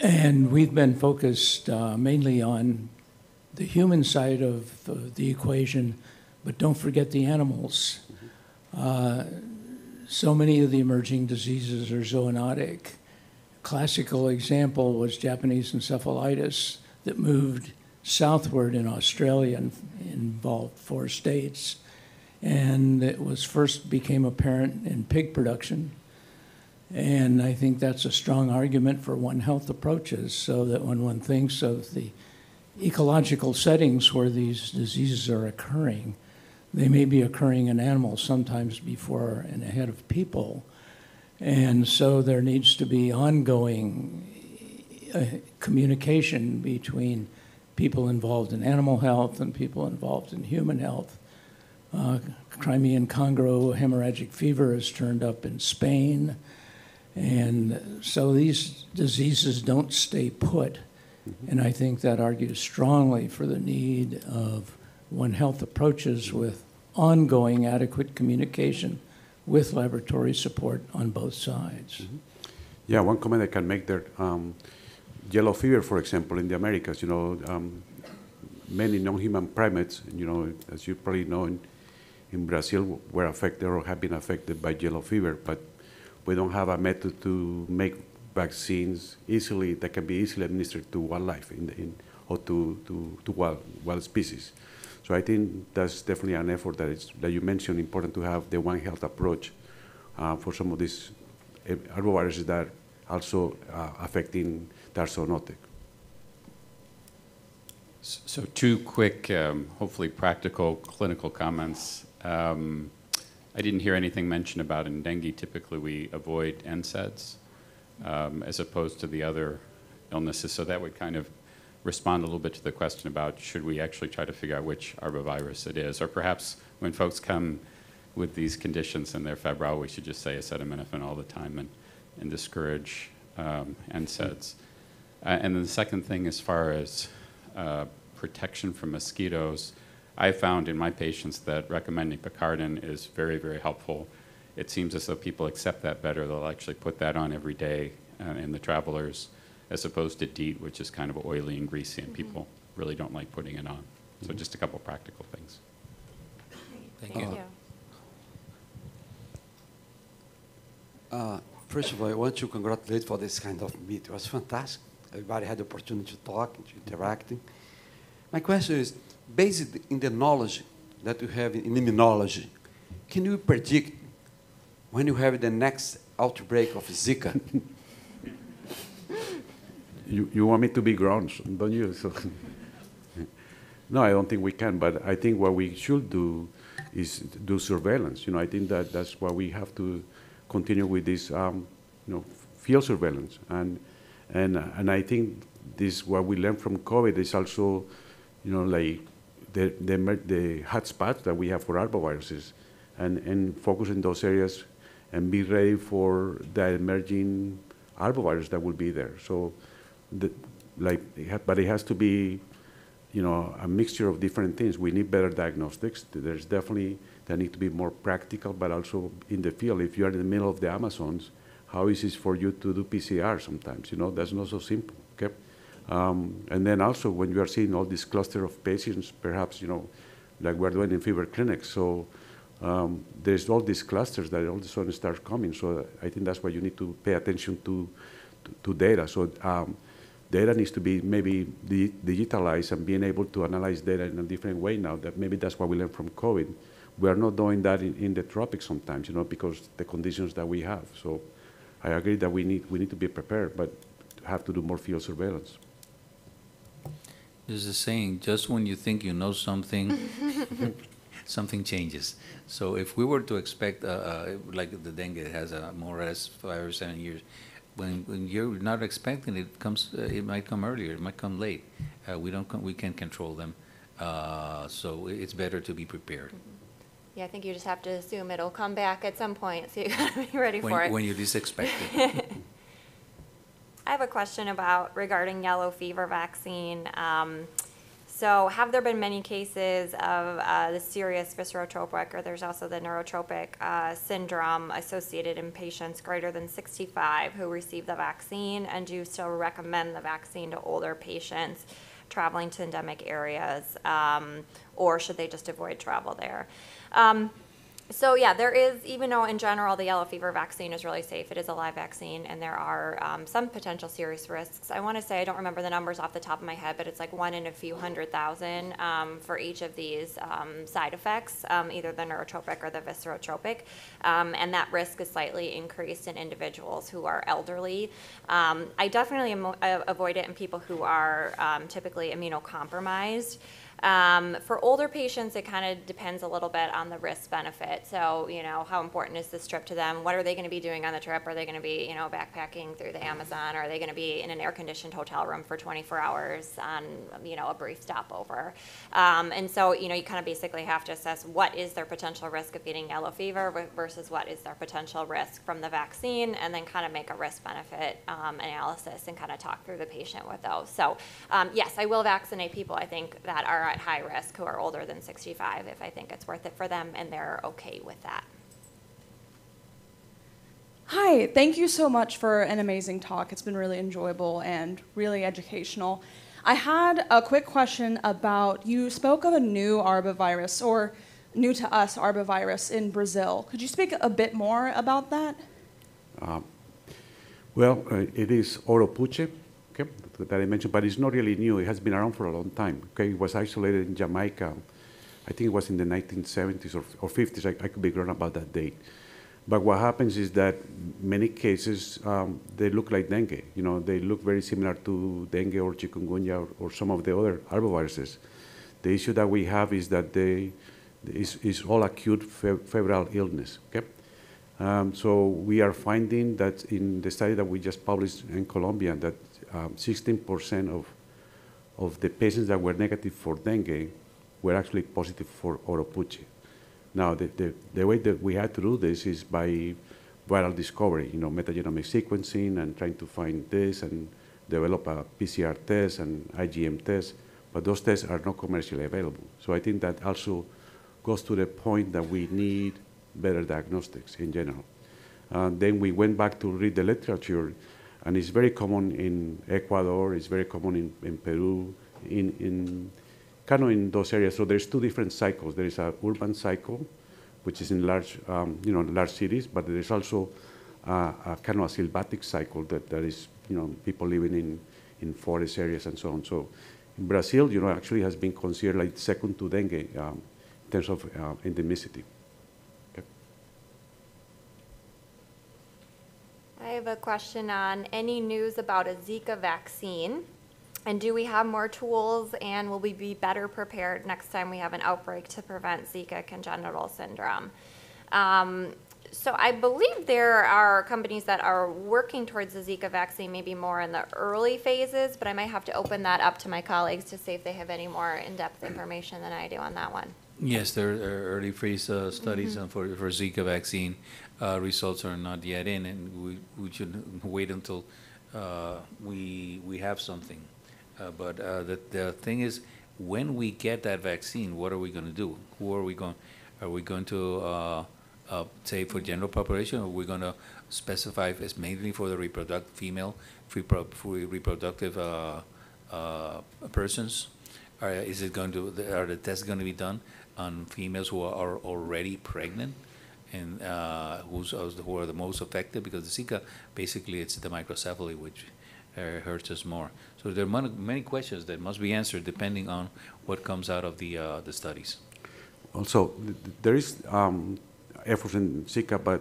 And we've been focused uh, mainly on the human side of uh, the equation, but don't forget the animals. Uh, so many of the emerging diseases are zoonotic. Classical example was Japanese encephalitis that moved southward in Australia and involved four states. And it was first became apparent in pig production. And I think that's a strong argument for One Health approaches, so that when one thinks of the ecological settings where these diseases are occurring, they may be occurring in animals sometimes before and ahead of people. And so there needs to be ongoing uh, communication between people involved in animal health and people involved in human health. Uh, Crimean Congo hemorrhagic fever has turned up in Spain. And so these diseases don't stay put. Mm-hmm. And I think that argues strongly for the need of One Health approaches with ongoing adequate communication with laboratory support on both sides. Mm-hmm. Yeah, one comment I can make there, um, yellow fever, for example, in the Americas, you know, um, many non-human primates, you know, as you probably know, in, in Brazil were affected or have been affected by yellow fever, but we don't have a method to make vaccines easily, that can be easily administered to wildlife in, in, or to, to, to wild, wild species. So I think that's definitely an effort that, it's, that you mentioned, important to have the One Health approach uh, for some of these arboviruses that are also uh, affecting that are zoonotic. So two quick, um, hopefully practical clinical comments. Um, I didn't hear anything mentioned about in dengue. Typically we avoid N SAIDs um, as opposed to the other illnesses. So that would kind of respond a little bit to the question about should we actually try to figure out which arbovirus it is, or perhaps when folks come with these conditions and they're febrile, we should just say acetaminophen all the time and, and discourage um, N SAIDs. Uh, and then the second thing as far as uh, protection from mosquitoes, I found in my patients that recommending Picardin is very, very helpful. It seems as though people accept that better. They'll actually put that on every day uh, in the travelers, as opposed to DEET, which is kind of oily and greasy, and mm-hmm. people really don't like putting it on. So mm-hmm. just a couple practical things. Thank you. Thank you. Uh, first of all, I want to congratulate for this kind of meet. It was fantastic. Everybody had the opportunity to talk, to interact. My question is, based in the knowledge that you have in immunology, can you predict when you have the next outbreak of Zika? You, you want me to be grown, don't you? So no, I don't think we can, but I think what we should do is do surveillance. You know, I think that that's why we have to continue with this, um, you know, field surveillance. And, and, and I think this, what we learned from COVID is also, you know, like the, the, the hotspots that we have for arboviruses, and, and focus in those areas and be ready for the emerging arbovirus that will be there. So, the, like, but it has to be, you know, a mixture of different things. We need better diagnostics. There's definitely, there need to be more practical, but also in the field. If you're in the middle of the Amazons, how easy is it for you to do P C R sometimes? You know, that's not so simple, okay? Um, and then also when you are seeing all this cluster of patients, perhaps, you know, like we're doing in fever clinics. So um, there's all these clusters that all of a sudden start coming. So I think that's why you need to pay attention to, to, to data. So. Um, Data needs to be maybe di digitalized and being able to analyze data in a different way now. That maybe that's what we learned from COVID. We are not doing that in, in the tropics sometimes, you know, because the conditions that we have. So I agree that we need we need to be prepared, but have to do more field surveillance. There's a saying: just when you think you know something, something changes. So if we were to expect, uh, uh, like the dengue, it has a more or less five or seven years. When, when you're not expecting it, it comes, uh, it might come earlier, it might come late. Uh, we don't, we can't control them, uh, so it's better to be prepared. Mm-hmm. Yeah, I think you just have to assume it'll come back at some point, so you gotta be ready when, for it. When you least expect it. I have a question about regarding yellow fever vaccine. Um, so, have there been many cases of uh, the serious viscerotropic, or there's also the neurotropic uh, syndrome associated in patients greater than sixty-five who receive the vaccine? And do you still recommend the vaccine to older patients traveling to endemic areas, um, or should they just avoid travel there? Um, So yeah, there is, even though in general the yellow fever vaccine is really safe, it is a live vaccine, and there are um, some potential serious risks. I want to say, I don't remember the numbers off the top of my head, but it's like one in a few hundred thousand um, for each of these um, side effects, um, either the neurotropic or the viscerotropic. Um, and that risk is slightly increased in individuals who are elderly. Um, I definitely am, uh, avoid it in people who are um, typically immunocompromised. Um, for older patients, it kind of depends a little bit on the risk benefit. So, you know, how important is this trip to them? What are they going to be doing on the trip? Are they going to be, you know, backpacking through the Amazon? Or are they going to be in an air-conditioned hotel room for twenty-four hours on, you know, a brief stopover? Um, and so, you know, you kind of basically have to assess what is their potential risk of getting yellow fever versus what is their potential risk from the vaccine, and then kind of make a risk-benefit um, analysis and kind of talk through the patient with those. So, um, yes, I will vaccinate people, I think, that are at high risk, who are older than sixty-five, if I think it's worth it for them and they're okay with that. Hi, thank you so much for an amazing talk. It's been really enjoyable and really educational. I had a quick question about, you spoke of a new arbovirus, or new to us arbovirus in Brazil. Could you speak a bit more about that? Um, well, uh, it is Oropuche, okay, that I mentioned, but it's not really new. It has been around for a long time. Okay, it was isolated in Jamaica. I think it was in the nineteen seventies or, or fifties. I, I could be wrong about that date. But what happens is that many cases, um, they look like dengue. You know, they look very similar to dengue or chikungunya or, or some of the other arboviruses. The issue that we have is that they is, is all acute fe febrile illness. Okay, um, so we are finding that in the study that we just published in Colombia, that sixteen percent um, of of the patients that were negative for dengue were actually positive for Oropuche. Now, the, the, the way that we had to do this is by viral discovery, you know, metagenomic sequencing and trying to find this and develop a P C R test and I G M test, but those tests are not commercially available. So I think that also goes to the point that we need better diagnostics in general. Uh, then we went back to read the literature, and it's very common in Ecuador, it's very common in, in Peru, in, in kind of in those areas. So there's two different cycles. There is an urban cycle, which is in large, um, you know, large cities, but there's also uh, a kind of a sylvatic cycle that, that is, you know, people living in, in forest areas and so on. So in Brazil, you know, actually has been considered like second to dengue um, in terms of uh, endemicity. Okay. I have a question on any news about a Zika vaccine. And do we have more tools, and will we be better prepared next time we have an outbreak to prevent Zika congenital syndrome? Um, so I believe there are companies that are working towards the Zika vaccine, maybe more in the early phases, but I might have to open that up to my colleagues to see if they have any more in-depth information than I do on that one. Yes, there are early phase uh, studies mm-hmm. for, for Zika vaccine. Uh, results are not yet in, and we, we should wait until uh, we, we have something. Uh, but uh, the, the thing is, when we get that vaccine, what are we going to do? Who are we going? Are we going to uh, uh, say for general population, or are we going to specify as mainly for the reproductive female, free, pro free reproductive uh, uh, persons? Or is it going to? Are the tests going to be done on females who are already pregnant and uh, who's who are the most affected? Because the Zika, basically, it's the microcephaly which Uh, hurts us more. So there are many questions that must be answered depending on what comes out of the uh, the studies. Also, th there is um, efforts in Zika, but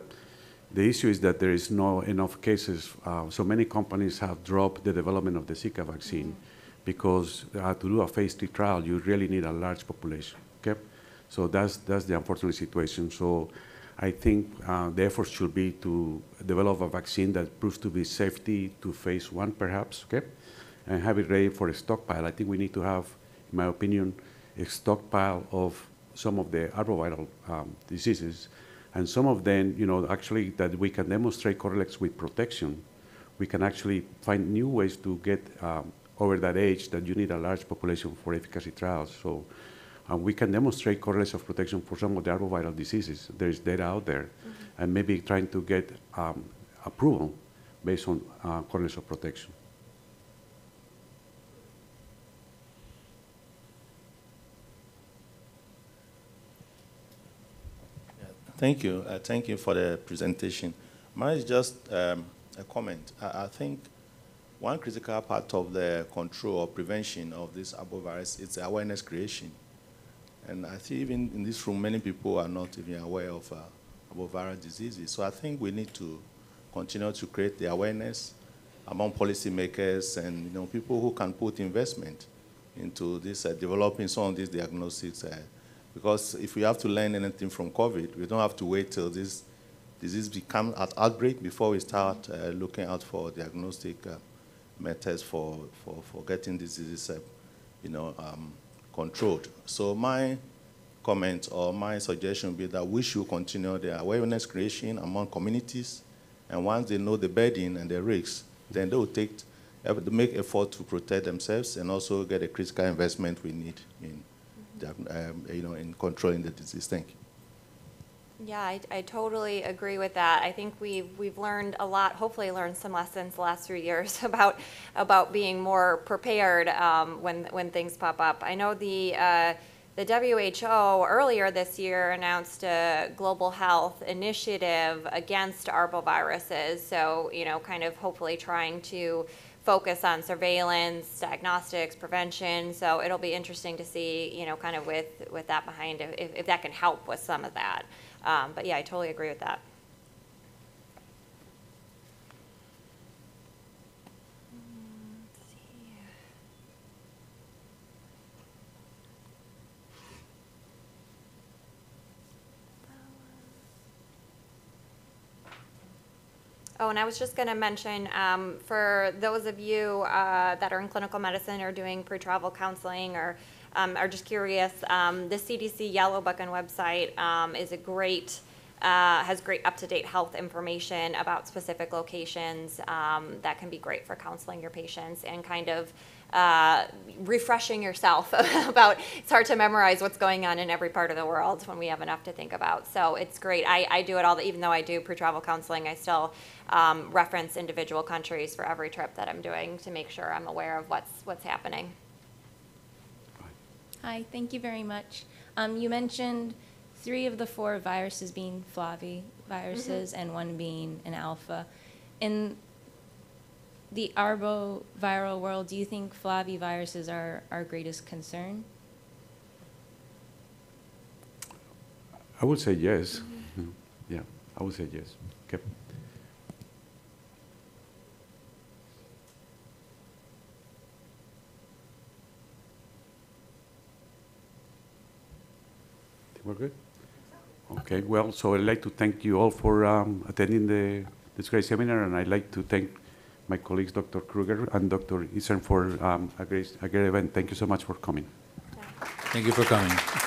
the issue is that there is no enough cases. Uh, so many companies have dropped the development of the Zika vaccine mm-hmm. because uh, to do a phase three trial, you really need a large population. Okay, so that's that's the unfortunate situation. So I think uh, the effort should be to develop a vaccine that proves to be safety to phase one, perhaps, okay, and have it ready for a stockpile. I think we need to have, in my opinion, a stockpile of some of the arboviral um, diseases, and some of them, you know, actually that we can demonstrate correlates with protection. We can actually find new ways to get um, over that age that you need a large population for efficacy trials. So. And we can demonstrate correlates of protection for some of the arboviral diseases. There is data out there, mm-hmm. and maybe trying to get um, approval based on uh, correlates of protection. Thank you. Uh, thank you for the presentation. Mine is just um, a comment. I, I think one critical part of the control or prevention of this arbovirus is awareness creation. And I think even in this room, many people are not even aware of uh, arboviral diseases. So I think we need to continue to create the awareness among policymakers and, you know, people who can put investment into this, uh, developing some of these diagnostics. Uh, because if we have to learn anything from COVID, we don't have to wait till this disease becomes an outbreak before we start uh, looking out for diagnostic uh, methods for, for, for getting diseases, uh, you know, um, controlled. So my comment or my suggestion would be that we should continue the awareness creation among communities, and once they know the burden and the risks, then they will take, make effort to protect themselves and also get the critical investment we need in, um, you know, in controlling the disease. Thank you. Yeah, I, I totally agree with that. I think we've we've learned a lot. Hopefully, learned some lessons the last three years about about being more prepared um, when when things pop up. I know the uh, the W H O earlier this year announced a global health initiative against arboviruses. So, you know, kind of hopefully trying to focus on surveillance, diagnostics, prevention. So it'll be interesting to see, you know, kind of with with that behind, if, if that can help with some of that. Um, but yeah, I totally agree with that. Oh, and I was just going to mention, um, for those of you uh, that are in clinical medicine or doing pre-travel counseling or um, are just curious, um, the C D C Yellow Book and website um, is a great, uh, has great up-to-date health information about specific locations um, that can be great for counseling your patients and kind of uh, refreshing yourself about, it's hard to memorize what's going on in every part of the world when we have enough to think about. So it's great. I, I do it all, even though I do pre-travel counseling, I still um, reference individual countries for every trip that I'm doing to make sure I'm aware of what's, what's happening. Hi, thank you very much. Um, you mentioned three of the four viruses being flaviviruses mm-hmm. and one being an alpha. In the arboviral world, do you think flaviviruses are our greatest concern? I would say yes. Mm-hmm. Mm-hmm. Yeah, I would say yes. Okay. We're good? Okay, well, so I'd like to thank you all for um, attending the, this great seminar, and I'd like to thank my colleagues, Doctor Krueger and Doctor Ysern, for um, a, great, a great event. Thank you so much for coming. Thank you for coming.